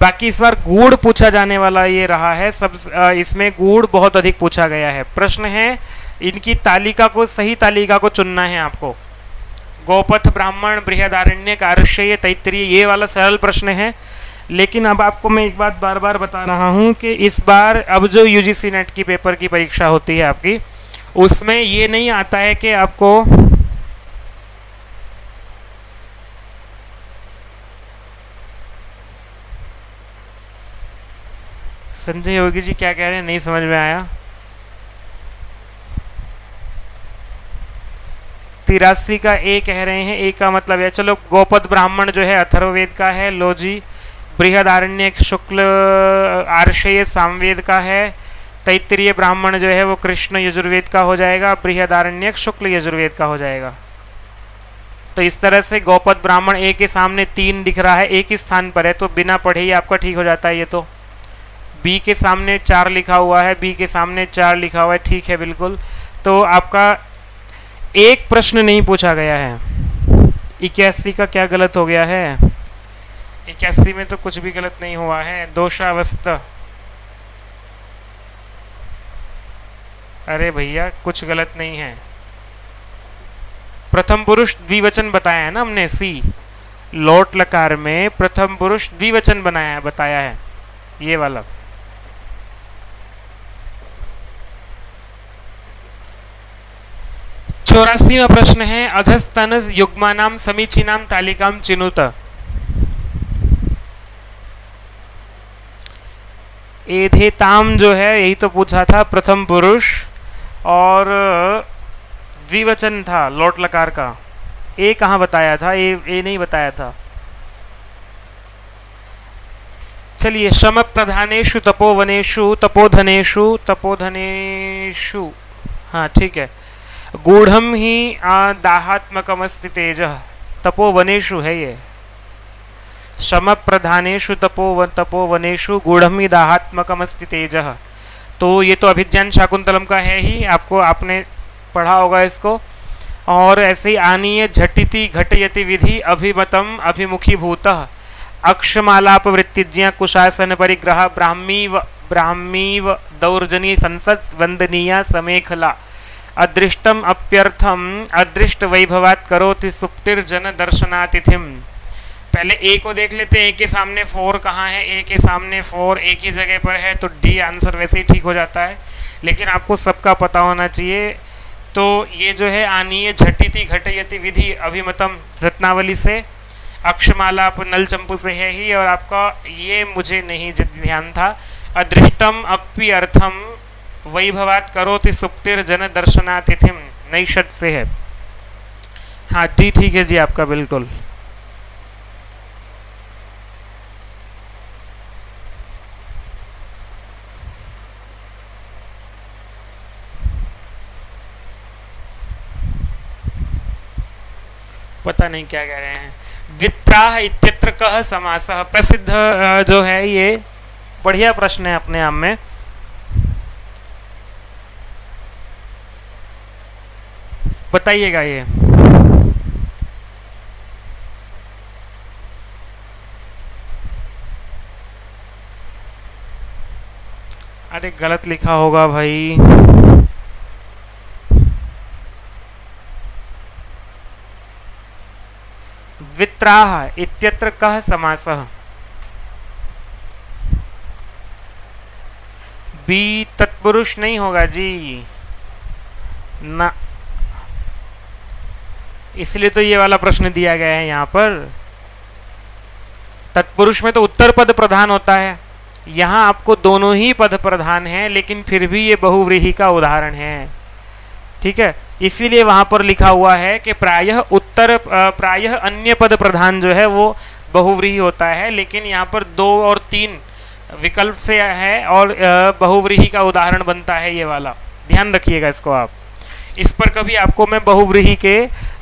बाकी इस बार गूढ़ पूछा जाने वाला ये रहा है, सब इसमें गूढ़ बहुत अधिक पूछा गया है। प्रश्न है इनकी तालिका को, सही तालिका को चुनना है आपको। गोपथ, ब्राह्मण, बृहदारण्य, कारश्य, तैत्तरीय, ये वाला सरल प्रश्न है। लेकिन अब आपको मैं एक बात बार बार बता रहा हूँ कि इस बार अब जो यूजीसी नेट की पेपर की परीक्षा होती है आपकी, उसमें ये नहीं आता है कि आपको संजय योगी जी क्या कह रहे हैं नहीं समझ में आया। तिरासी का ए कह रहे हैं, ए का मतलब है चलो गोपद ब्राह्मण जो है अथर्ववेद का है, लोजी बृहदारण्य शुक्ल आर्षेय सामवेद का है, तैत्तरीय ब्राह्मण जो है वो कृष्ण यजुर्वेद का हो जाएगा, बृहदारण्य शुक्ल यजुर्वेद का हो जाएगा। तो इस तरह से गोपद ब्राह्मण ए के सामने तीन दिख रहा है, एक ही स्थान पर है तो बिना पढ़े ही आपका ठीक हो जाता है ये। तो बी के सामने चार लिखा हुआ है, बी के सामने चार लिखा हुआ है, ठीक है बिल्कुल। तो आपका एक प्रश्न नहीं पूछा गया है। इक्यासी का क्या गलत हो गया है, इक्यासी में तो कुछ भी गलत नहीं हुआ है। दोषावस्था, अरे भैया कुछ गलत नहीं है। प्रथम पुरुष द्विवचन बताया है ना हमने, सी लोट लकार में प्रथम पुरुष द्विवचन बनाया है, बताया है ये वाला। चौरासीवा प्रश्न है अधस्तन युग्मानाम समीचीनाम तालिकाम चिनुत। एधेताम जो है यही तो पूछा था, प्रथम पुरुष और द्विवचन था लोट लकार का। ए कहाँ बताया था, ए, ए नहीं बताया था। चलिए, शम प्रधानेशु तपोवनेशु तपोधनेशु तपोधनेशु, हाँ ठीक है। गूढ़म ही दाहात्मकमस्ति तेजः, तपोवनेशु है ये। शम प्रधानेशु तपोव तपोवनेशु गूढ़म ही दाहात्मकमस्ति तेजः। तो ये तो अभिज्ञान शाकुंतलम का है ही, आपको आपने पढ़ा होगा इसको। और ऐसे ही आनीय झटिति घटयति विधि अभिमतम अभिमुखीभूतः अक्षमालाप वृत्तिज्ञा कुशासन परिग्रह ब्राह्मीव ब्राह्मीव दौर्जनी संसद वंदनीया समेखला अदृष्टम अप्यर्थम अदृष्ट वैभवात करोति सुप्तिर्जन दर्शनातिथिम। पहले ए को देख लेते हैं, ए के सामने फोर कहाँ है, ए के सामने फोर एक ही जगह पर है तो डी आंसर वैसे ही ठीक हो जाता है। लेकिन आपको सबका पता होना चाहिए। तो ये जो है आनीय झटिति घटयति विधि अभिमतम रत्नावली से, अक्षमाला आप नल चंपू से है ही, और आपका ये मुझे नहीं ध्यान था। अदृष्टम अपि अर्थम वैभवात करोति सुप्तिर जन दर्शनातिथिम नैषद से है, हाँ डी ठीक है जी आपका बिल्कुल। पता नहीं क्या कह रहे हैं। द्वित्राह इत्यत्र कः समासः, प्रसिद्ध जो है ये, बढ़िया प्रश्न है अपने आप में। बताइएगा ये अरे गलत लिखा होगा भाई। द्वित्राह इत्यत्र कः समासः, बी तत्पुरुष नहीं होगा जी ना, इसलिए तो ये वाला प्रश्न दिया गया है यहाँ पर। तत्पुरुष में तो उत्तर पद प्रधान होता है, यहाँ आपको दोनों ही पद प्रधान हैं, लेकिन फिर भी ये बहुव्रीहि का उदाहरण है, ठीक है। इसीलिए वहाँ पर लिखा हुआ है कि प्रायः उत्तर प्रायः अन्य पद प्रधान जो है वो बहुव्रीहि होता है, लेकिन यहाँ पर दो और तीन विकल्प से है और बहुव्रीहि का उदाहरण बनता है ये वाला। ध्यान रखिएगा इसको आप। इस पर कभी आपको मैं बहुव्रीहि के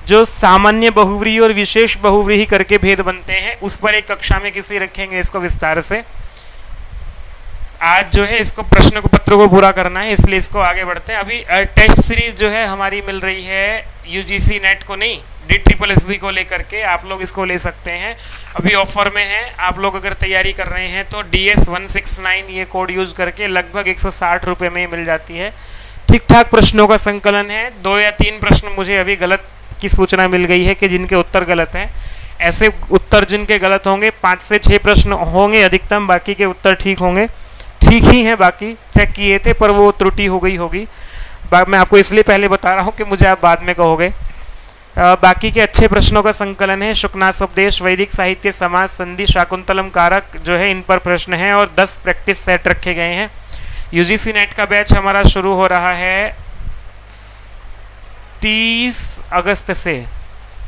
जो सामान्य बहुव्रीहि और विशेष बहुव्रीहि करके भेद बनते हैं उस पर एक कक्षा में किसी रखेंगे इसको विस्तार से। आज जो है इसको प्रश्न को पत्र को पूरा करना है, इसलिए इसको आगे बढ़ते हैं। अभी टेस्ट सीरीज जो है हमारी मिल रही है यूजीसी नेट को नहीं, डी ट्रिपल एस बी को लेकर के आप लोग इसको ले सकते हैं, अभी ऑफर में है। आप लोग अगर तैयारी कर रहे हैं तो D S one six nine ये कोड यूज़ करके लगभग एक सौ साठ रुपये में मिल जाती है। ठीक ठाक प्रश्नों का संकलन है, दो या तीन प्रश्न मुझे अभी गलत की सूचना मिल गई है कि जिनके उत्तर गलत हैं। ऐसे उत्तर जिनके गलत होंगे पाँच से छः प्रश्न होंगे अधिकतम, बाकी के उत्तर ठीक होंगे, ठीक ही हैं, बाकी चेक किए थे पर वो त्रुटि हो गई होगी। मैं आपको इसलिए पहले बता रहा हूँ कि मुझे आप बाद में कहोगे। आ, बाकी के अच्छे प्रश्नों का संकलन है। शुकनासोपदेश, वैदिक साहित्य, समाज, संधि, शाकुंतलम, कारक जो है इन पर प्रश्न हैं और दस प्रैक्टिस सेट रखे गए हैं। यूजीसी नेट का बैच हमारा शुरू हो रहा है तीस अगस्त से,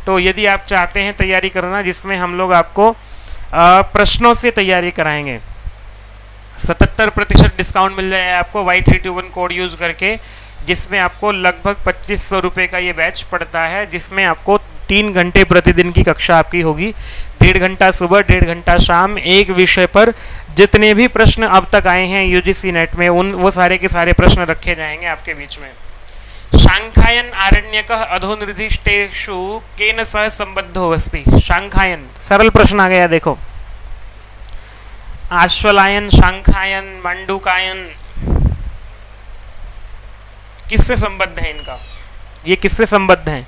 तो यदि आप चाहते हैं तैयारी करना, जिसमें हम लोग आपको प्रश्नों से तैयारी कराएंगे, सतहत्तर प्रतिशत डिस्काउंट मिल जाएगा आपको Y three two one code use करके, जिसमें आपको लगभग पच्चीस सौ रुपये का ये बैच पड़ता है, जिसमें आपको तीन घंटे प्रतिदिन की कक्षा आपकी होगी, डेढ़ घंटा सुबह, डेढ़ घंटा शाम। एक विषय पर जितने भी प्रश्न अब तक आए हैं यूजीसी नेट में, उन वो सारे के सारे प्रश्न रखे जाएंगे आपके बीच में। शांखायन आरण्यकः अधोनिर्दिष्टेषु केन सह संबद्धो अस्ति। शांखायन सरल प्रश्न आ गया, देखो। आश्वलायन, शांखायन, मंडूकायन किससे संबद्ध है इनका, ये किससे संबद्ध है?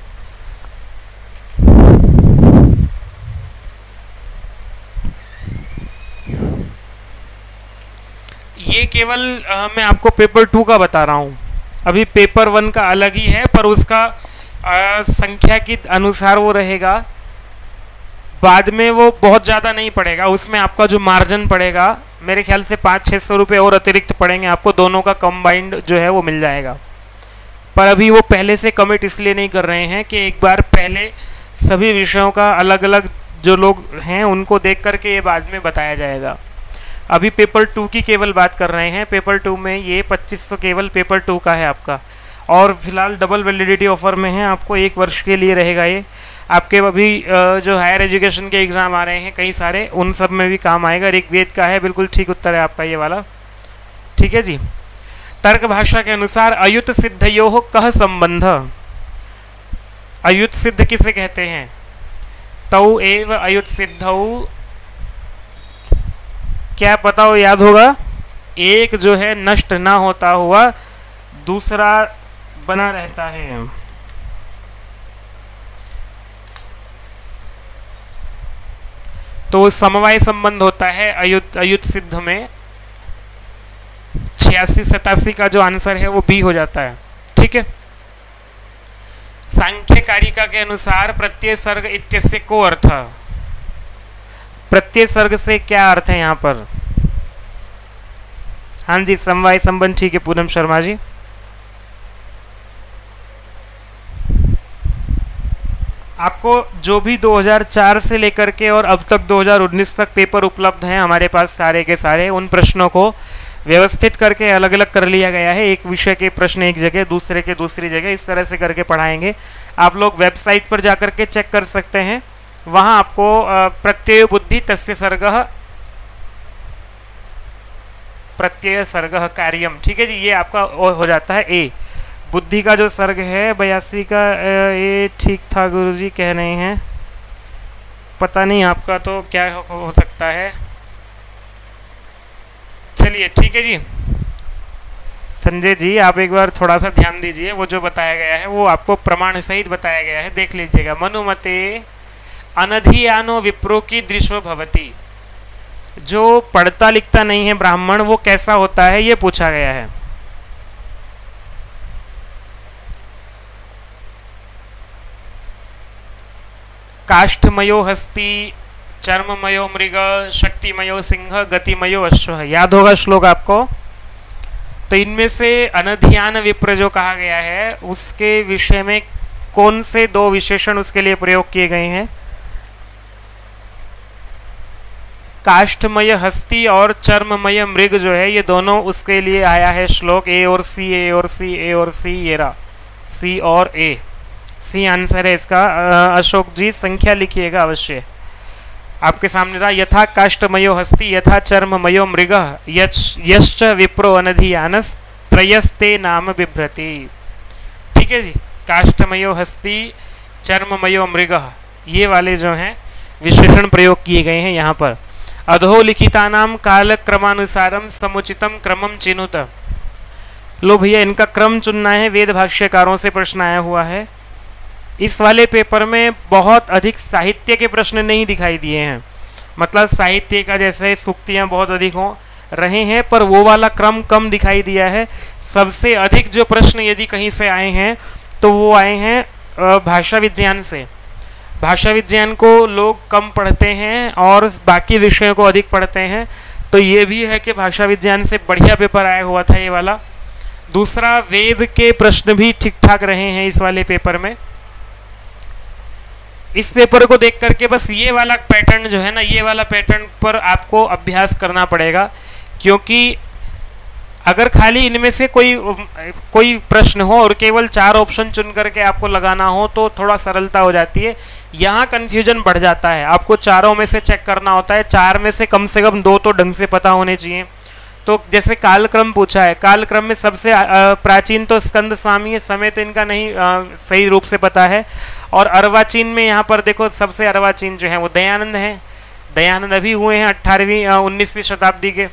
ये केवल आ, मैं आपको पेपर टू का बता रहा हूँ, अभी पेपर वन का अलग ही है, पर उसका आ, संख्या के अनुसार वो रहेगा, बाद में वो बहुत ज़्यादा नहीं पड़ेगा। उसमें आपका जो मार्जिन पड़ेगा मेरे ख्याल से पाँच छः सौ रुपये और अतिरिक्त पड़ेंगे आपको, दोनों का कंबाइंड जो है वो मिल जाएगा। पर अभी वो पहले से कमिट इसलिए नहीं कर रहे हैं कि एक बार पहले सभी विषयों का अलग अलग जो लोग हैं उनको देख करके ये बाद में बताया जाएगा। अभी पेपर टू की केवल बात कर रहे हैं, पेपर टू में ये पच्चीस सौ केवल पेपर टू का है आपका, और फिलहाल डबल वैलिडिटी ऑफर में है, आपको एक वर्ष के लिए रहेगा ये। आपके अभी जो हायर एजुकेशन के एग्ज़ाम आ रहे हैं कई सारे, उन सब में भी काम आएगा। ऋग्वेद का है, बिल्कुल ठीक उत्तर है आपका ये वाला। ठीक है जी। तर्क भाषा के अनुसार अयुत सिद्धयोः कः संबंध? अयुत सिद्ध किसे कहते हैं? तौ एव अयुत सिद्धौ, क्या पता हो, याद होगा, एक जो है नष्ट ना होता हुआ, दूसरा बना रहता है। तो समवाय संबंध होता है अयुत अयुत सिद्ध में। छियासी सतासी का जो आंसर है वो बी हो जाता है। ठीक है। सांख्य कारिका के अनुसार प्रत्यय सर्ग इत्यस्य को अर्थ? प्रत्यय सर्ग से क्या अर्थ है यहाँ पर? हाँ जी, समवाय संबंध, ठीक है पूनम शर्मा जी। आपको जो भी दो हज़ार चार से लेकर के और अब तक दो हज़ार उन्नीस तक पेपर उपलब्ध हैं हमारे पास सारे के सारे, उन प्रश्नों को व्यवस्थित करके अलग अलग कर लिया गया है। एक विषय के प्रश्न एक जगह, दूसरे के दूसरी जगह, इस तरह से करके पढ़ाएंगे। आप लोग वेबसाइट पर जा कर के चेक कर सकते हैं, वहाँ आपको प्रत्यय बुद्धि तस्य सर्गः, प्रत्यय सर्गः कार्यम। ठीक है जी, ये आपका हो जाता है ए। बुद्धि का जो सर्ग है बयासी का ये ठीक था, गुरुजी कह रहे हैं, पता नहीं आपका तो क्या हो सकता है। चलिए ठीक है जी। संजय जी आप एक बार थोड़ा सा ध्यान दीजिए, वो जो बताया गया है वो आपको प्रमाण सहित बताया गया है, देख लीजिएगा। मनुमते अनधियानो विप्रो की दृश्यो भवती, जो पढ़ता लिखता नहीं है ब्राह्मण वो कैसा होता है ये पूछा गया है। काष्ठमयो हस्ती, चर्ममयो मृग, शक्तिमयो सिंह, गतिमयो अश्व। याद होगा श्लोक आपको। तो इनमें से अनध्यान विप्र जो कहा गया है उसके विषय में कौन से दो विशेषण उसके लिए प्रयोग किए गए हैं? काष्ठमय हस्ती और चर्ममय मृग जो है ये दोनों उसके लिए आया है श्लोक। ए और सी, ए और सी, ए और सी, ये रहा सी और ए, सी आंसर है इसका। अशोक जी संख्या लिखिएगा अवश्य, आपके सामने रहा। यथा काष्ठमयो हस्ति यथा चर्ममयो मृगः यश्च विप्रो अनधियानस्त्रयस्ते नाम बिभ्रति। ठीक है जी। काष्ठमयो हस्ती, चर्ममयो मृगः, ये वाले जो हैं विशेषण प्रयोग किए गए हैं यहाँ पर। अधोलिखितानाम काल क्रमानुसारम समुचितम क्रमम चिनुत। लो भैया इनका क्रम चुनना है, वेद भाष्यकारों से प्रश्न आया हुआ है। इस वाले पेपर में बहुत अधिक साहित्य के प्रश्न नहीं दिखाई दिए हैं, मतलब साहित्य का जैसे सूक्तियाँ बहुत अधिक हों रहे हैं, पर वो वाला क्रम कम दिखाई दिया है। सबसे अधिक जो प्रश्न यदि कहीं से आए हैं तो वो आए हैं भाषा विज्ञान से। भाषा विज्ञान को लोग कम पढ़ते हैं और बाकी विषयों को अधिक पढ़ते हैं, तो ये भी है कि भाषा विज्ञान से बढ़िया पेपर आया हुआ था ये वाला। दूसरा, वेद के प्रश्न भी ठीक ठाक रहे हैं इस वाले पेपर में। इस पेपर को देख करके बस ये वाला पैटर्न जो है ना, ये वाला पैटर्न पर आपको अभ्यास करना पड़ेगा, क्योंकि अगर खाली इनमें से कोई कोई प्रश्न हो और केवल चार ऑप्शन चुन करके आपको लगाना हो तो थोड़ा सरलता हो जाती है, यहाँ कन्फ्यूजन बढ़ जाता है। आपको चारों में से चेक करना होता है, चार में से कम से कम दो तो ढंग से पता होने चाहिए। तो जैसे कालक्रम पूछा है, कालक्रम में सबसे प्राचीन तो स्कंद स्वामी है, समय तो इनका नहीं आ, सही रूप से पता है। और अर्वाचीन में यहाँ पर देखो सबसे अर्वाचीन जो है वो दयानंद हैं। दयानंद अभी हुए हैं अट्ठारहवीं उन्नीसवीं शताब्दी के,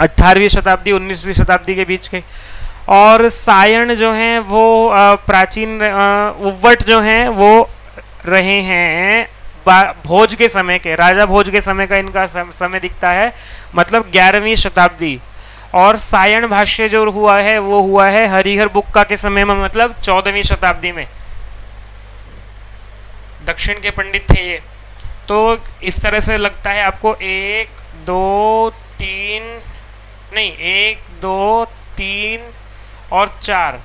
अट्ठारहवीं शताब्दी उन्नीसवीं शताब्दी के बीच के। और सायण जो हैं वो आ, प्राचीन उवट जो हैं वो रहे हैं भोज के समय के, राजा भोज के समय का इनका समय दिखता है, मतलब ग्यारहवीं शताब्दी। और सायण भाष्य जो हुआ है वो हुआ है हरिहर बुक्का के समय में, मतलब चौदहवीं शताब्दी में। दक्षिण के पंडित थे ये। तो इस तरह से लगता है आपको एक दो तीन नहीं एक दो तीन और चार,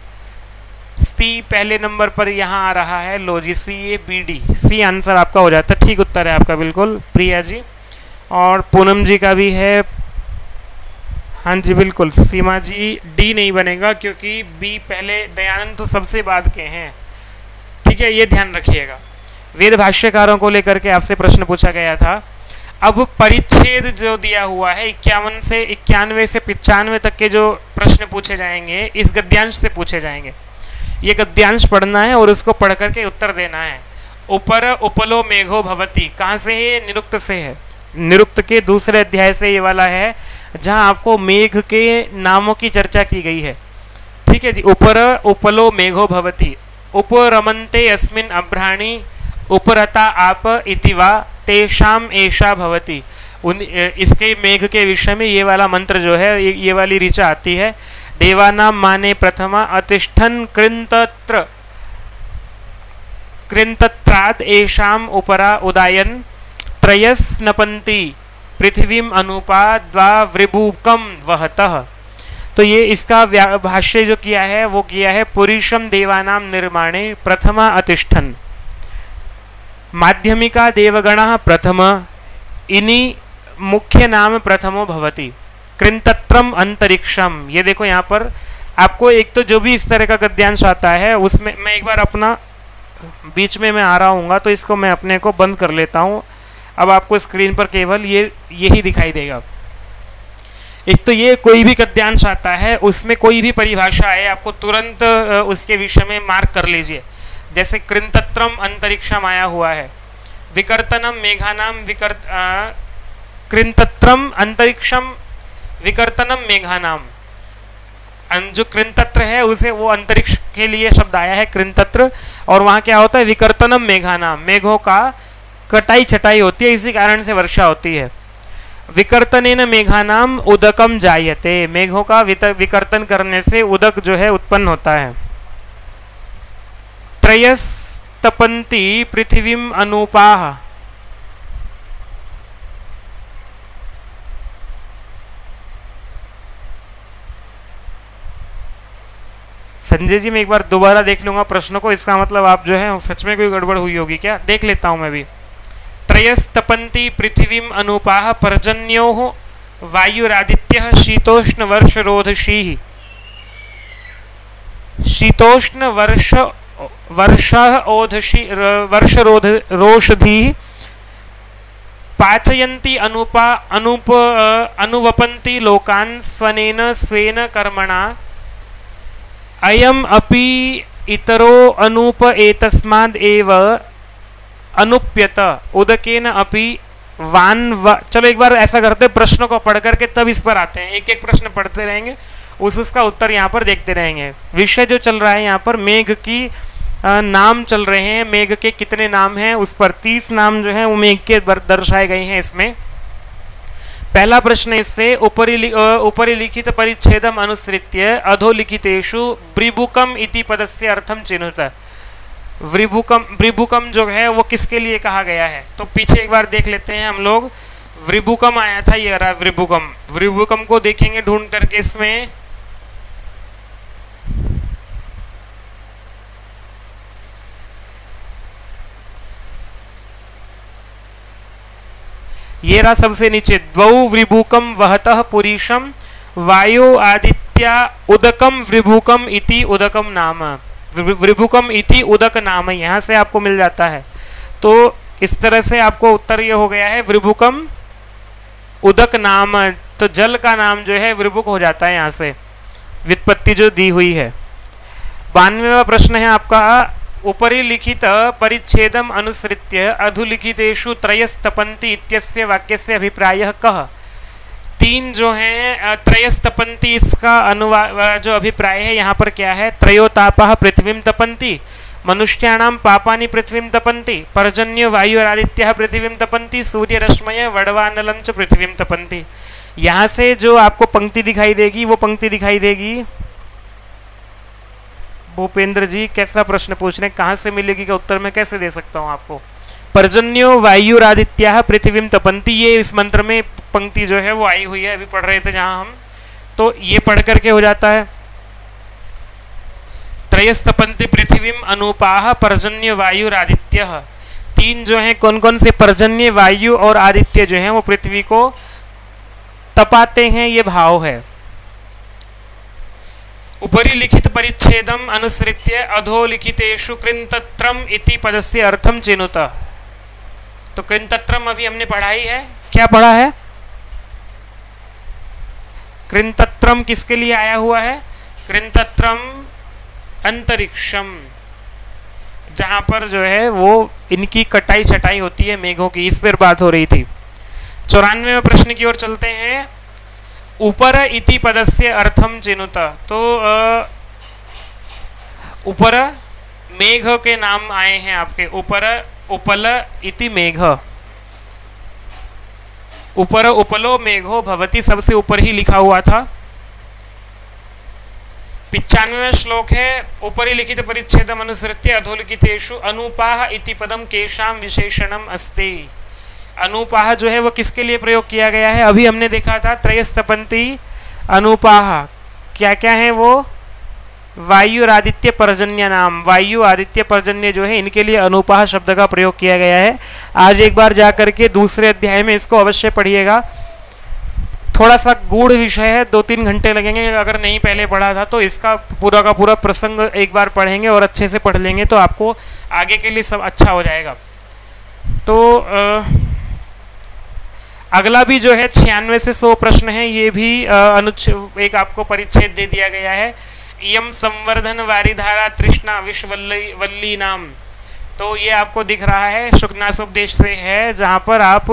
सी पहले नंबर पर यहाँ आ रहा है। लो जी C A B D, C answer आपका हो जाता है, ठीक उत्तर है आपका बिल्कुल प्रिया जी। और पूनम जी का भी है, हाँ जी बिल्कुल। सीमा जी डी नहीं बनेगा क्योंकि बी पहले, दयानंद तो सबसे बाद के हैं, ठीक है, ये ध्यान रखिएगा। वेद भाष्यकारों को लेकर के आपसे प्रश्न पूछा गया था। अब परिच्छेद जो दिया हुआ है इक्यावन से इक्यानवे से पचानवे तक के जो प्रश्न पूछे जाएंगे इस गद्यांश से पूछे जाएंगे। ये गद्यांश पढ़ना है और उसको पढ़ करके उत्तर देना है। ऊपर उपलो मेघो भवती कहाँ से है? निरुक्त से है। निरुक्त के दूसरे अध्याय से ये वाला है जहाँ आपको मेघ के नामों की चर्चा की गई है, ठीक है जी। ऊपर उपलो मेघो भवती, उपरमन्ते अस्मिन् अभ्राणी उपरता आप इतिवा तेषाम एषा भवती। उन इसके मेघ के विषय में ये वाला मंत्र जो है, ये, ये वाली ऋचा आती है। देवानाम माने प्रथमा अतिष्ठन कृंतत्र कृंतत्राद एशाम उपरा उदायन त्रयस नपंती पृथ्वीम अनुपा द्वावृभुकम वहतः। तो ये इसका भाष्य जो किया है वो किया है पुरुषम देवानाम निर्माणे प्रथमा अतिष्ठन, माध्यमिका देवगणः प्रथम इनि मुख्य नाम प्रथमो भवति, कृंतत्रम अंतरिक्षम। ये देखो यहाँ पर आपको एक तो जो भी इस तरह का गद्यांश आता है उसमें मैं एक बार अपना बीच में मैं आ रहा हूँ तो इसको मैं अपने को बंद कर लेता हूँ। अब आपको स्क्रीन पर केवल ये यही दिखाई देगा। एक तो ये कोई भी गद्यांश आता है उसमें कोई भी परिभाषा आए आपको तुरंत उसके विषय में मार्क कर लीजिए। जैसे कृंतत्रम अंतरिक्षम आया हुआ है, विकर्तनम मेघानाम विकर्त कृंतत्रम अंतरिक्षम विकर्तनम मेघानाम, जो कृंतत्र है उसे वो अंतरिक्ष के लिए शब्द आया है कृंतत्र, और वहाँ क्या होता है विकर्तनम मेघानाम, मेघों का कटाई छटाई होती है, इसी कारण से वर्षा होती है। विकर्तनेन मेघानाम उदकम जायते, मेघों का विकर्तन करने से उदक जो है उत्पन्न होता है। त्रयस तपंती पृथिवीम अनुपाह, संजय जी मैं एक बार दोबारा देख लूँगा प्रश्नों को, इसका मतलब आप जो है सच में कोई गड़बड़ हुई होगी क्या, देख लेता हूँ मैं भी। त्रयस्तपंती पृथिवीम अनुपाह पर्जन्यो वायुरादित्य शीतोष्ण वर्ष रोधशी, शीतोष्ण वर्ष वर्ष ओधशी वर्ष रोध रोषधि पाचयन्ति अनुपा अनुप अनुवपन्ति लोकान् स्वनेन स्वेन कर्मणा अयम अपि इतरो अनूप एतस्माद् एव अनुप्यत उदकेन अपि वान वा। चलो एक बार ऐसा करते हैं, प्रश्नों को पढ़ करके तब इस पर आते हैं, एक एक प्रश्न पढ़ते रहेंगे, उस उसका उत्तर यहाँ पर देखते रहेंगे। विषय जो चल रहा है यहाँ पर मेघ की आ, नाम चल रहे हैं, मेघ के कितने नाम हैं उस पर तीस नाम जो हैं वो मेघ के दर्शाए गए हैं। इसमें पहला प्रश्न इससे ऊपरी लि, ऊपरी लिखित परिच्छेदम अनुसृत्य अधोलिखितेषु ब्रिभुकम इति पदस्य अर्थम चिन्हुत। व्रिभुकम व्रिभुकम जो है वो किसके लिए कहा गया है, तो पीछे एक बार देख लेते हैं हम लोग। व्रिभुकम आया था, ये रहा व्रिभुकम। व्रिभुकम को देखेंगे ढूंढ करके इसमें, ये रहा सबसे नीचे। द्वौ व्रिभुकम वहतः पुरीशम वायो आदित्या उदकम व्रिभुकम इति उदकम नाम। व्रिभुकम इति उदक नाम यहाँ से आपको मिल जाता है। तो इस तरह से आपको उत्तर ये हो गया है व्रिभुकम उदक नाम। तो जल का नाम जो है व्रिभुक हो जाता है यहाँ से, व्युत्पत्ति जो दी हुई है। बानवेवा प्रश्न है आपका, उपरि लिखित परिच्छेदम अनुसृत्य अधोलिखितेषु त्रयस्तपन्ति इत्यस्य वाक्यस्य अभिप्रायः कः। तीन जो हैं, त्रयस्तपन्ति इसका अनुवाद जो अभिप्राय है यहाँ पर क्या है, त्रयोतापः पृथ्वीं तपन्ति मनुष्याणां पापानि पृथ्वीं तपन्ति पर्जन्यो वायुरादित्यः पृथ्वीं तपन्ति सूर्यरश्मयः वडवानलं च पृथ्वीं तपन्ति। यहाँ से जो आपको पंक्ति दिखाई देगी वो पंक्ति दिखाई देगी। भूपेंद्र जी कैसा प्रश्न पूछ रहे हैं, कहाँ से मिलेगी का उत्तर मैं कैसे दे सकता हूँ आपको। पर्जन्यो वायुरादित्याः पृथ्वीं तपन्ति, ये इस मंत्र में पंक्ति जो है वो आई हुई है, अभी पढ़ रहे थे जहाँ हम, तो ये पढ़ करके हो जाता है। त्रयस्तपन्ति पृथ्वीं अनूपाः पर्जन्यो वायुरादित्यः। तीन जो हैं कौन कौन से, पर्जन्य वायु और आदित्य जो हैं वो पृथ्वी को तपाते हैं, ये भाव है। उपरि लिखित परिच्छेदम अनुसृत्य अधोलिखितेषु कृंतत्रम इति पदस्य अर्थम चिनुत। तो कृंतत्रम अभी हमने पढ़ाई है, क्या पढ़ा है, कृंतत्रम किसके लिए आया हुआ है, कृंतत्रम अंतरिक्षम, जहाँ पर जो है वो इनकी कटाई छटाई होती है मेघों की, इस पर बात हो रही थी। चौरानवेवें प्रश्न की ओर चलते हैं, उपर इति पदस्य अर्थम चिनुता। तो उपर मेघ के नाम आए हैं आपके, उपर उपल इति मेघ, उपर उपलो मेघो भवति, सबसे ऊपर ही लिखा हुआ था। पिचानवेवां श्लोक है, उपरि लिखित परिच्छेदम अनुसृत्य अधोलिखितेषु अनूपाः इति पदम केषां विशेषणम अस्ति। अनुपाह जो है वो किसके लिए प्रयोग किया गया है, अभी हमने देखा था त्रयस्तपन्ति अनुपाह, क्या क्या है वो, वायु आदित्य पर्जन्य नाम, वायु आदित्य पर्जन्य जो है इनके लिए अनुपाह शब्द का प्रयोग किया गया है। आज एक बार जा करके दूसरे अध्याय में इसको अवश्य पढ़िएगा, थोड़ा सा गूढ़ विषय है, दो तीन घंटे लगेंगे अगर नहीं पहले पढ़ा था तो। इसका पूरा का पूरा प्रसंग एक बार पढ़ेंगे और अच्छे से पढ़ लेंगे तो आपको आगे के लिए सब अच्छा हो जाएगा। तो आ, अगला भी जो है छियानवे से सौ प्रश्न है, ये भी अनुच्छेद एक आपको परिच्छेद दे दिया गया है, इयम संवर्धन वारिधारा तृष्णा विश्ववल्ली वल्ली नाम। तो ये आपको दिख रहा है शुकनासोपदेश से है, जहाँ पर आप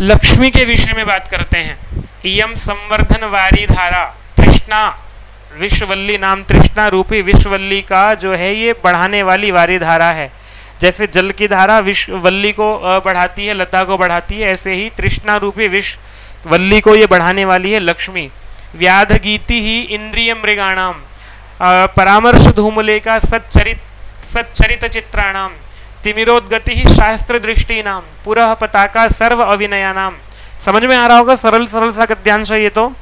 लक्ष्मी के विषय में बात करते हैं। इयम संवर्धन वारिधारा तृष्णा विश्ववल्ली नाम, तृष्णा रूपी विश्ववल्ली का जो है ये बढ़ाने वाली वारिधारा है, जैसे जल की धारा विषवल्ली को बढ़ाती है, लता को बढ़ाती है, ऐसे ही तृष्णा रूपी विषवल्ली को ये बढ़ाने वाली है लक्ष्मी। व्याधगीति ही इंद्रिय मृगाणाम परामर्श धूमले का सच्चरित सच्चरित चित्राणाम तिमिरोद्गति ही शास्त्र दृष्टि नाम पुरह पताका सर्व अविनयानाम। समझ में आ रहा होगा, सरल सरल सा गद्यांश है ये। तो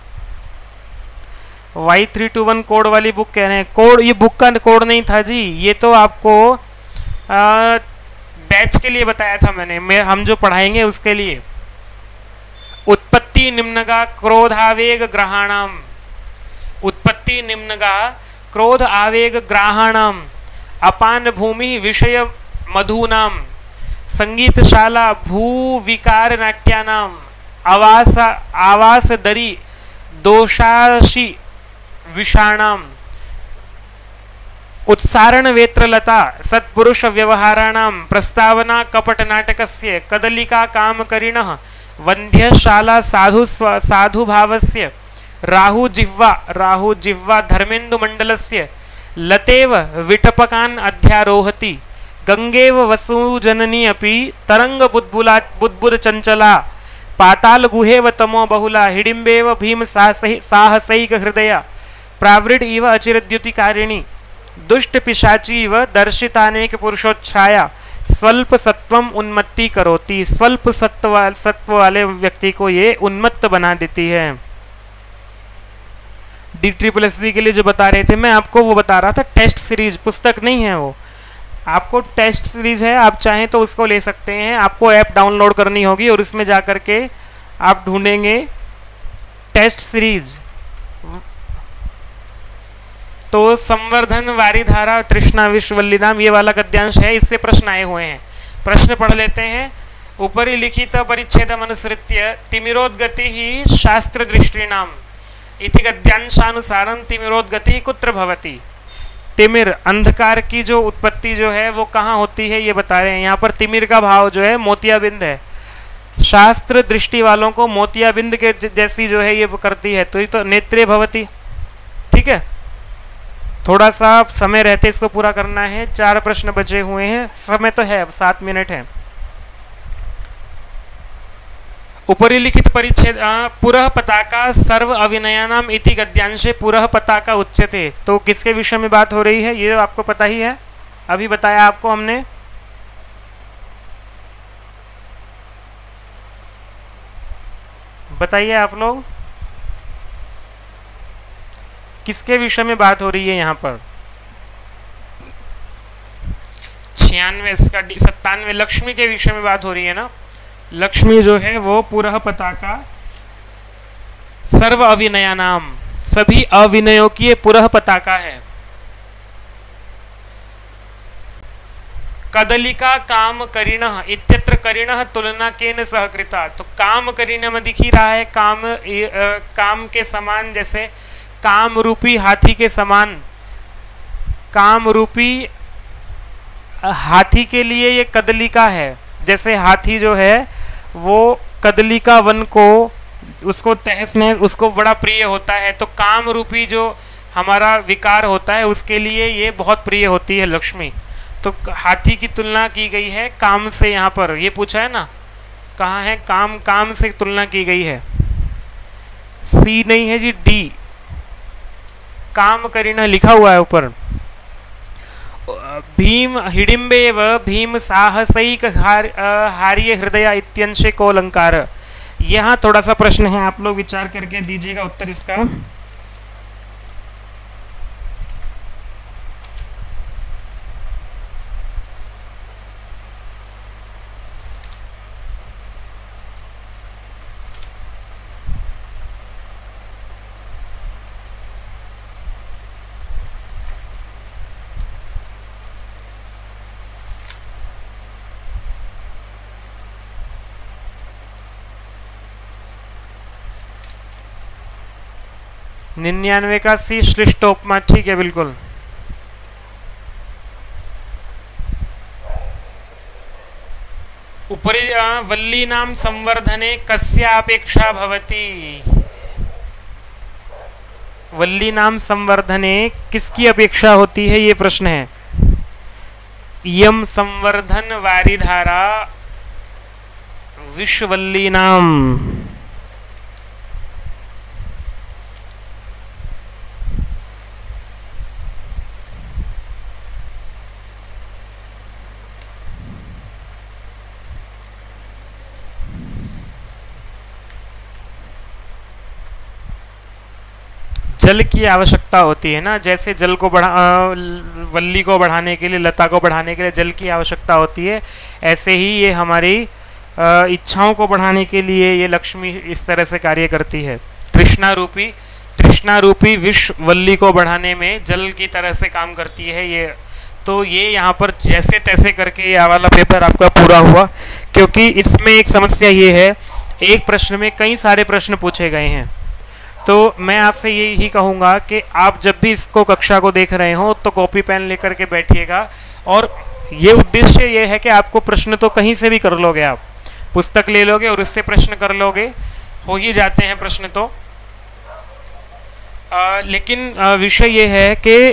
Y three two one code वाली बुक कह रहे हैं, कोड ये बुक का कोड नहीं था जी, ये तो आपको आ, बैच के लिए बताया था मैंने, मैं हम जो पढ़ाएंगे उसके लिए। उत्पत्ति निम्नगा क्रोध आवेग ग्रहाणाम, उत्पत्ति निम्नगा क्रोध आवेग ग्रहाणाम अपान भूमि विषय मधुनाम संगीतशाला भू विकार नाट्यानाम आवास आवास दरी दोषाशी विषाणाम उत्सारण वेत्रलता सत्पुरुष व्यवहाराणां प्रस्तावना कपटनाटकस्य कदलिका कामकरिणः वंध्यशाला साधु साधु भावस्य राहु जिह्वा राहु जिह्वा धर्मेन्दुमण्डलस्य लतेव विटपकान् अध्यारोहति गंगेव वसुजननी अपि तरंग बुद्बुला बुद्बुद चंचला पाताल गुहेव तमो बहुला हिडिंबेव भीम साहसैक हृदया प्रावृढ़ इव अचिरद्युतिकारिणी दुष्ट पिशाची व दर्शितानेक पुरुषोच्छ्राया स्वल्प सत्वम उन्मत्ति करोती स्वल्प सत्व सत्व वाले व्यक्ति को ये उन्मत्त बना देती है। डी ट्रिपल एस बी के लिए जो बता रहे थे मैं आपको वो बता रहा था, टेस्ट सीरीज पुस्तक नहीं है वो, आपको टेस्ट सीरीज है, आप चाहें तो उसको ले सकते हैं। आपको ऐप डाउनलोड करनी होगी और इसमें जा कर के आप ढूंढेंगे टेस्ट सीरीज, तो संवर्धन वारिधारा तृष्णा विश्ववल्ली नाम ये वाला गद्यांश है, इससे प्रश्न आए हुए हैं। प्रश्न पढ़ लेते हैं। उपरि लिखित परिच्छेदम अनुसृत्य तिमिरोद्गति ही शास्त्र दृष्टिनाम इति गद्यांशानुसारं तिमिरोद्गति कुत्र भवति। तिमिर अंधकार की जो उत्पत्ति जो है वो कहाँ होती है ये बता रहे हैं। यहाँ पर तिमिर का भाव जो है मोतियाबिंद है, शास्त्र दृष्टि वालों को मोतियाबिंद के जैसी जो है ये करती है, तो ये तो नेत्रे भवति। ठीक है, थोड़ा सा समय रहते इसको पूरा करना है, चार प्रश्न बचे हुए हैं, समय तो है, सात मिनट है। उपरि लिखित परिच्छेद पुरह पताका सर्व अभिनयानाम इति गद्यांशे पुरह पताका उच्यते, तो किसके विषय में बात हो रही है ये आपको पता ही है, अभी बताया आपको हमने। बताइए आप लोग किसके विषय में बात हो रही है यहाँ पर। छियानवे इसका सत्तानवे लक्ष्मी के विषय में बात हो रही है ना। लक्ष्मी जो है वो पूरा पताका सर्व अभिनया नाम सभी अभिनयों की पूरा पताका है। कदलिका काम करीण इत्यत्र करीण तुलना के न सहकृता, तो काम करीण में दिखी रहा है काम आ, काम के समान, जैसे काम रूपी हाथी के समान, काम रूपी हाथी के लिए ये कदलिका है, जैसे हाथी जो है वो कदलिका वन को उसको तहस में उसको बड़ा प्रिय होता है, तो काम रूपी जो हमारा विकार होता है उसके लिए ये बहुत प्रिय होती है लक्ष्मी, तो हाथी की तुलना की गई है काम से। यहाँ पर ये पूछा है ना कहाँ है काम, काम से तुलना की गई है। सी नहीं है जी, डी काम करीना लिखा हुआ है ऊपर। भीम हिडिंबेव भीम साहसिक हार, हार्य हृदया इत्यंशे को अलंकार, यहाँ थोड़ा सा प्रश्न है, आप लोग विचार करके दीजिएगा उत्तर इसका। निन्यानवे का सी श्लिष्टोपमा, ठीक है बिल्कुल। उपरि वल्ली नाम संवर्धने कस्यापेक्षा भवति, वल्ली नाम संवर्धने किसकी अपेक्षा होती है ये प्रश्न है। यम संवर्धन वारिधारा विश्ववल्ली नाम, जल की आवश्यकता होती है ना, जैसे जल को बढ़ा वल्ली को बढ़ाने के लिए लता को बढ़ाने के लिए जल की आवश्यकता होती है, ऐसे ही ये हमारी इच्छाओं को बढ़ाने के लिए ये लक्ष्मी इस तरह से कार्य करती है। तृष्णा रूपी तृष्णा रूपी विष वल्ली को बढ़ाने में जल की तरह से काम करती है ये, तो ये यहाँ पर जैसे तैसे करके ये वाला पेपर आपका पूरा हुआ, क्योंकि इसमें एक समस्या ये है एक प्रश्न में कई सारे प्रश्न पूछे गए हैं, तो मैं आपसे ये ही कहूँगा कि आप जब भी इसको कक्षा को देख रहे हो तो कॉपी पेन लेकर के बैठिएगा, और ये उद्देश्य ये है कि आपको प्रश्न तो कहीं से भी कर लोगे, आप पुस्तक ले लोगे और उससे प्रश्न कर लोगे, हो ही जाते हैं प्रश्न तो, आ, लेकिन विषय ये है कि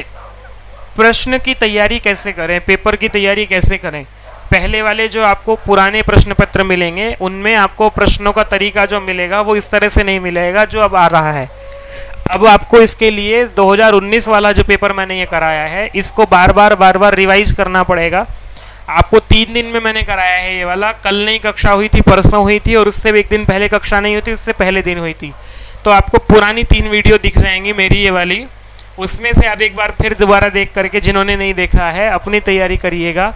प्रश्न की तैयारी कैसे करें, पेपर की तैयारी कैसे करें। पहले वाले जो आपको पुराने प्रश्न पत्र मिलेंगे उनमें आपको प्रश्नों का तरीका जो मिलेगा वो इस तरह से नहीं मिलेगा जो अब आ रहा है। अब आपको इसके लिए दो हज़ार उन्नीस वाला जो पेपर मैंने ये कराया है इसको बार बार बार बार रिवाइज करना पड़ेगा। आपको तीन दिन में मैंने कराया है ये वाला, कल नई कक्षा हुई थी, परसों हुई थी, और उससे भी एक दिन पहले कक्षा नहीं हुई थी, उससे पहले दिन हुई थी। तो आपको पुरानी तीन वीडियो दिख जाएंगी मेरी ये वाली, उसमें से आप एक बार फिर दोबारा देख करके, जिन्होंने नहीं देखा है, अपनी तैयारी करिएगा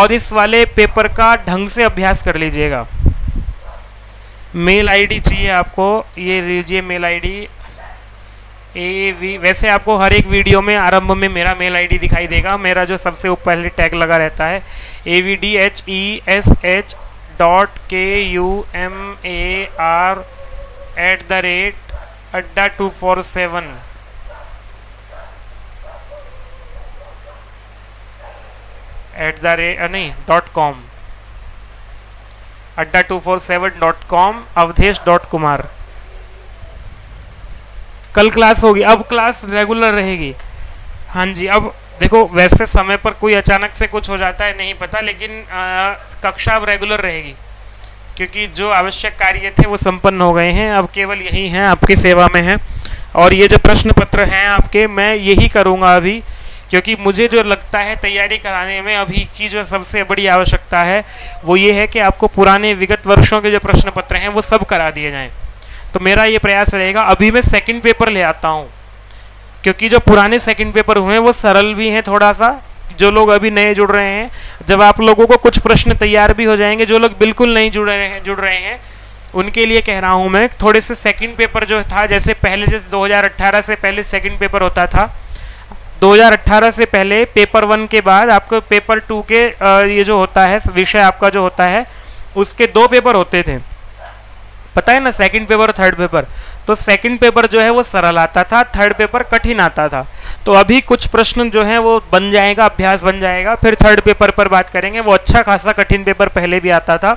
और इस वाले पेपर का ढंग से अभ्यास कर लीजिएगा। मेल आईडी चाहिए आपको, ये लीजिए मेल आईडी ए वी। वैसे आपको हर एक वीडियो में आरंभ में मेरा मेल आईडी दिखाई देगा, मेरा जो सबसे ऊपर पहले टैग लगा रहता है A V D H E S H dot K U M A R at the rate Adda two four seven. At the rate नहीं dot com Adda two four seven dot com Avdhesh dot Kumar. कल class होगी, अब class regular रहेगी। हाँ जी, अब देखो वैसे समय पर कोई अचानक से कुछ हो जाता है नहीं पता, लेकिन आ, कक्षा अब रेगुलर रहेगी क्योंकि जो आवश्यक कार्य थे वो संपन्न हो गए हैं। अब केवल यही हैं आपकी सेवा में हैं, और ये जो प्रश्न पत्र हैं आपके, मैं यही करूँगा अभी, क्योंकि मुझे जो लगता है तैयारी कराने में अभी की जो सबसे बड़ी आवश्यकता है वो ये है कि आपको पुराने विगत वर्षों के जो प्रश्न पत्र हैं वो सब करा दिए जाएं। तो मेरा ये प्रयास रहेगा, अभी मैं सेकंड पेपर ले आता हूँ, क्योंकि जो पुराने सेकंड पेपर हुए हैं वो सरल भी हैं थोड़ा सा, जो लोग अभी नए जुड़ रहे हैं। जब आप लोगों को कुछ प्रश्न तैयार भी हो जाएंगे, जो लोग बिल्कुल नहीं जुड़ रहे हैं जुड़ रहे हैं उनके लिए कह रहा हूँ मैं, थोड़े से सेकेंड पेपर जो था, जैसे पहले जैसे दो हज़ार अट्ठारह से पहले सेकेंड पेपर होता था, दो हज़ार अट्ठारह से पहले पेपर वन के बाद आपको पेपर टू के ये जो होता है विषय आपका जो होता है उसके दो पेपर होते थे, पता है ना, सेकंड पेपर और थर्ड पेपर। तो सेकंड पेपर जो है वो सरल आता था, थर्ड पेपर कठिन आता था। तो अभी कुछ प्रश्न जो हैं वो बन जाएगा, अभ्यास बन जाएगा, फिर थर्ड पेपर पर बात करेंगे। वो अच्छा खासा कठिन पेपर पहले भी आता था,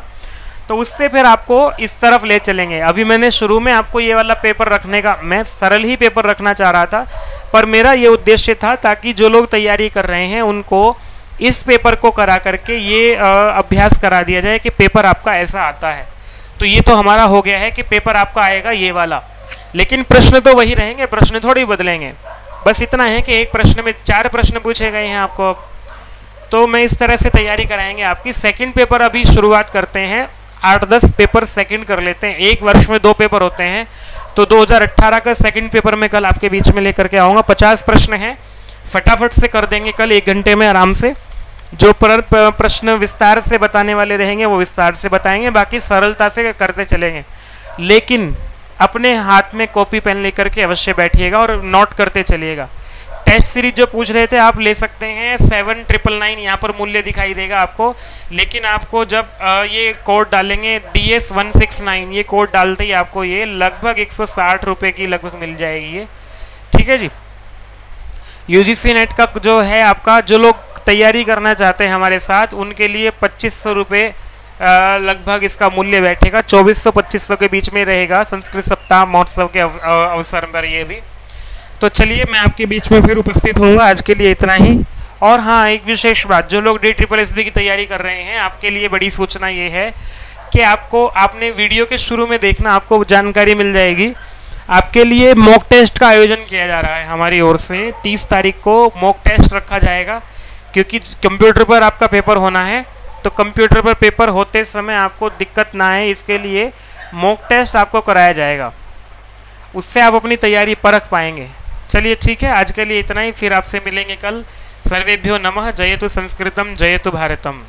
तो उससे फिर आपको इस तरफ ले चलेंगे। अभी मैंने शुरू में आपको ये वाला पेपर रखने का, मैं सरल ही पेपर रखना चाह रहा था, पर मेरा ये उद्देश्य था ताकि जो लोग तैयारी कर रहे हैं उनको इस पेपर को करा करके ये अभ्यास करा दिया जाए कि पेपर आपका ऐसा आता है। तो ये तो हमारा हो गया है कि पेपर आपका आएगा ये वाला, लेकिन प्रश्न तो वही रहेंगे, प्रश्न थोड़ी बदलेंगे। बस इतना है कि एक प्रश्न में चार प्रश्न पूछे गए हैं आपको। तो मैं इस तरह से तैयारी कराएंगे आपकी। सेकेंड पेपर अभी शुरुआत करते हैं, आठ दस पेपर सेकंड कर लेते हैं, एक वर्ष में दो पेपर होते हैं। तो दो हज़ार अट्ठारह का सेकंड पेपर मैं कल आपके बीच में लेकर के आऊँगा। पचास प्रश्न हैं, फटाफट से कर देंगे कल एक घंटे में आराम से। जो पर, पर, प्रश्न विस्तार से बताने वाले रहेंगे वो विस्तार से बताएंगे, बाकी सरलता से करते चलेंगे। लेकिन अपने हाथ में कॉपी पेन लेकर के अवश्य बैठिएगा और नोट करते चलिएगा। टेस्ट सीरीज जो पूछ रहे थे आप ले सकते हैं, सेवन ट्रिपल नाइन यहाँ पर मूल्य दिखाई देगा आपको, लेकिन आपको जब ये कोड डालेंगे D S one six nine, ये कोड डालते ही आपको ये लगभग एक सौ साठ रुपये की लगभग मिल जाएगी ये, ठीक है जी। यूजीसी नेट का जो है आपका, जो लोग तैयारी करना चाहते हैं हमारे साथ उनके लिए पच्चीस सौ रुपये लगभग इसका मूल्य बैठेगा, चौबीस सौ पच्चीस सौ के बीच में रहेगा। संस्कृत सप्ताह महोत्सव के अवसर पर ये भी। तो चलिए मैं आपके बीच में फिर उपस्थित होऊंगा, आज के लिए इतना ही। और हाँ, एक विशेष बात, जो लोग डी ट्रिपल एस बी की तैयारी कर रहे हैं आपके लिए बड़ी सूचना ये है कि आपको, आपने वीडियो के शुरू में देखना, आपको जानकारी मिल जाएगी। आपके लिए मॉक टेस्ट का आयोजन किया जा रहा है हमारी ओर से, तीस तारीख को मॉक टेस्ट रखा जाएगा, क्योंकि कंप्यूटर पर आपका पेपर होना है। तो कंप्यूटर पर पेपर होते समय आपको दिक्कत ना आए, इसके लिए मॉक टेस्ट आपको कराया जाएगा, उससे आप अपनी तैयारी परख पाएंगे। चलिए ठीक है, आज के लिए इतना ही, फिर आपसे मिलेंगे कल। सर्वेभ्यो नमः, जयतु संस्कृतम, जयतु भारतम।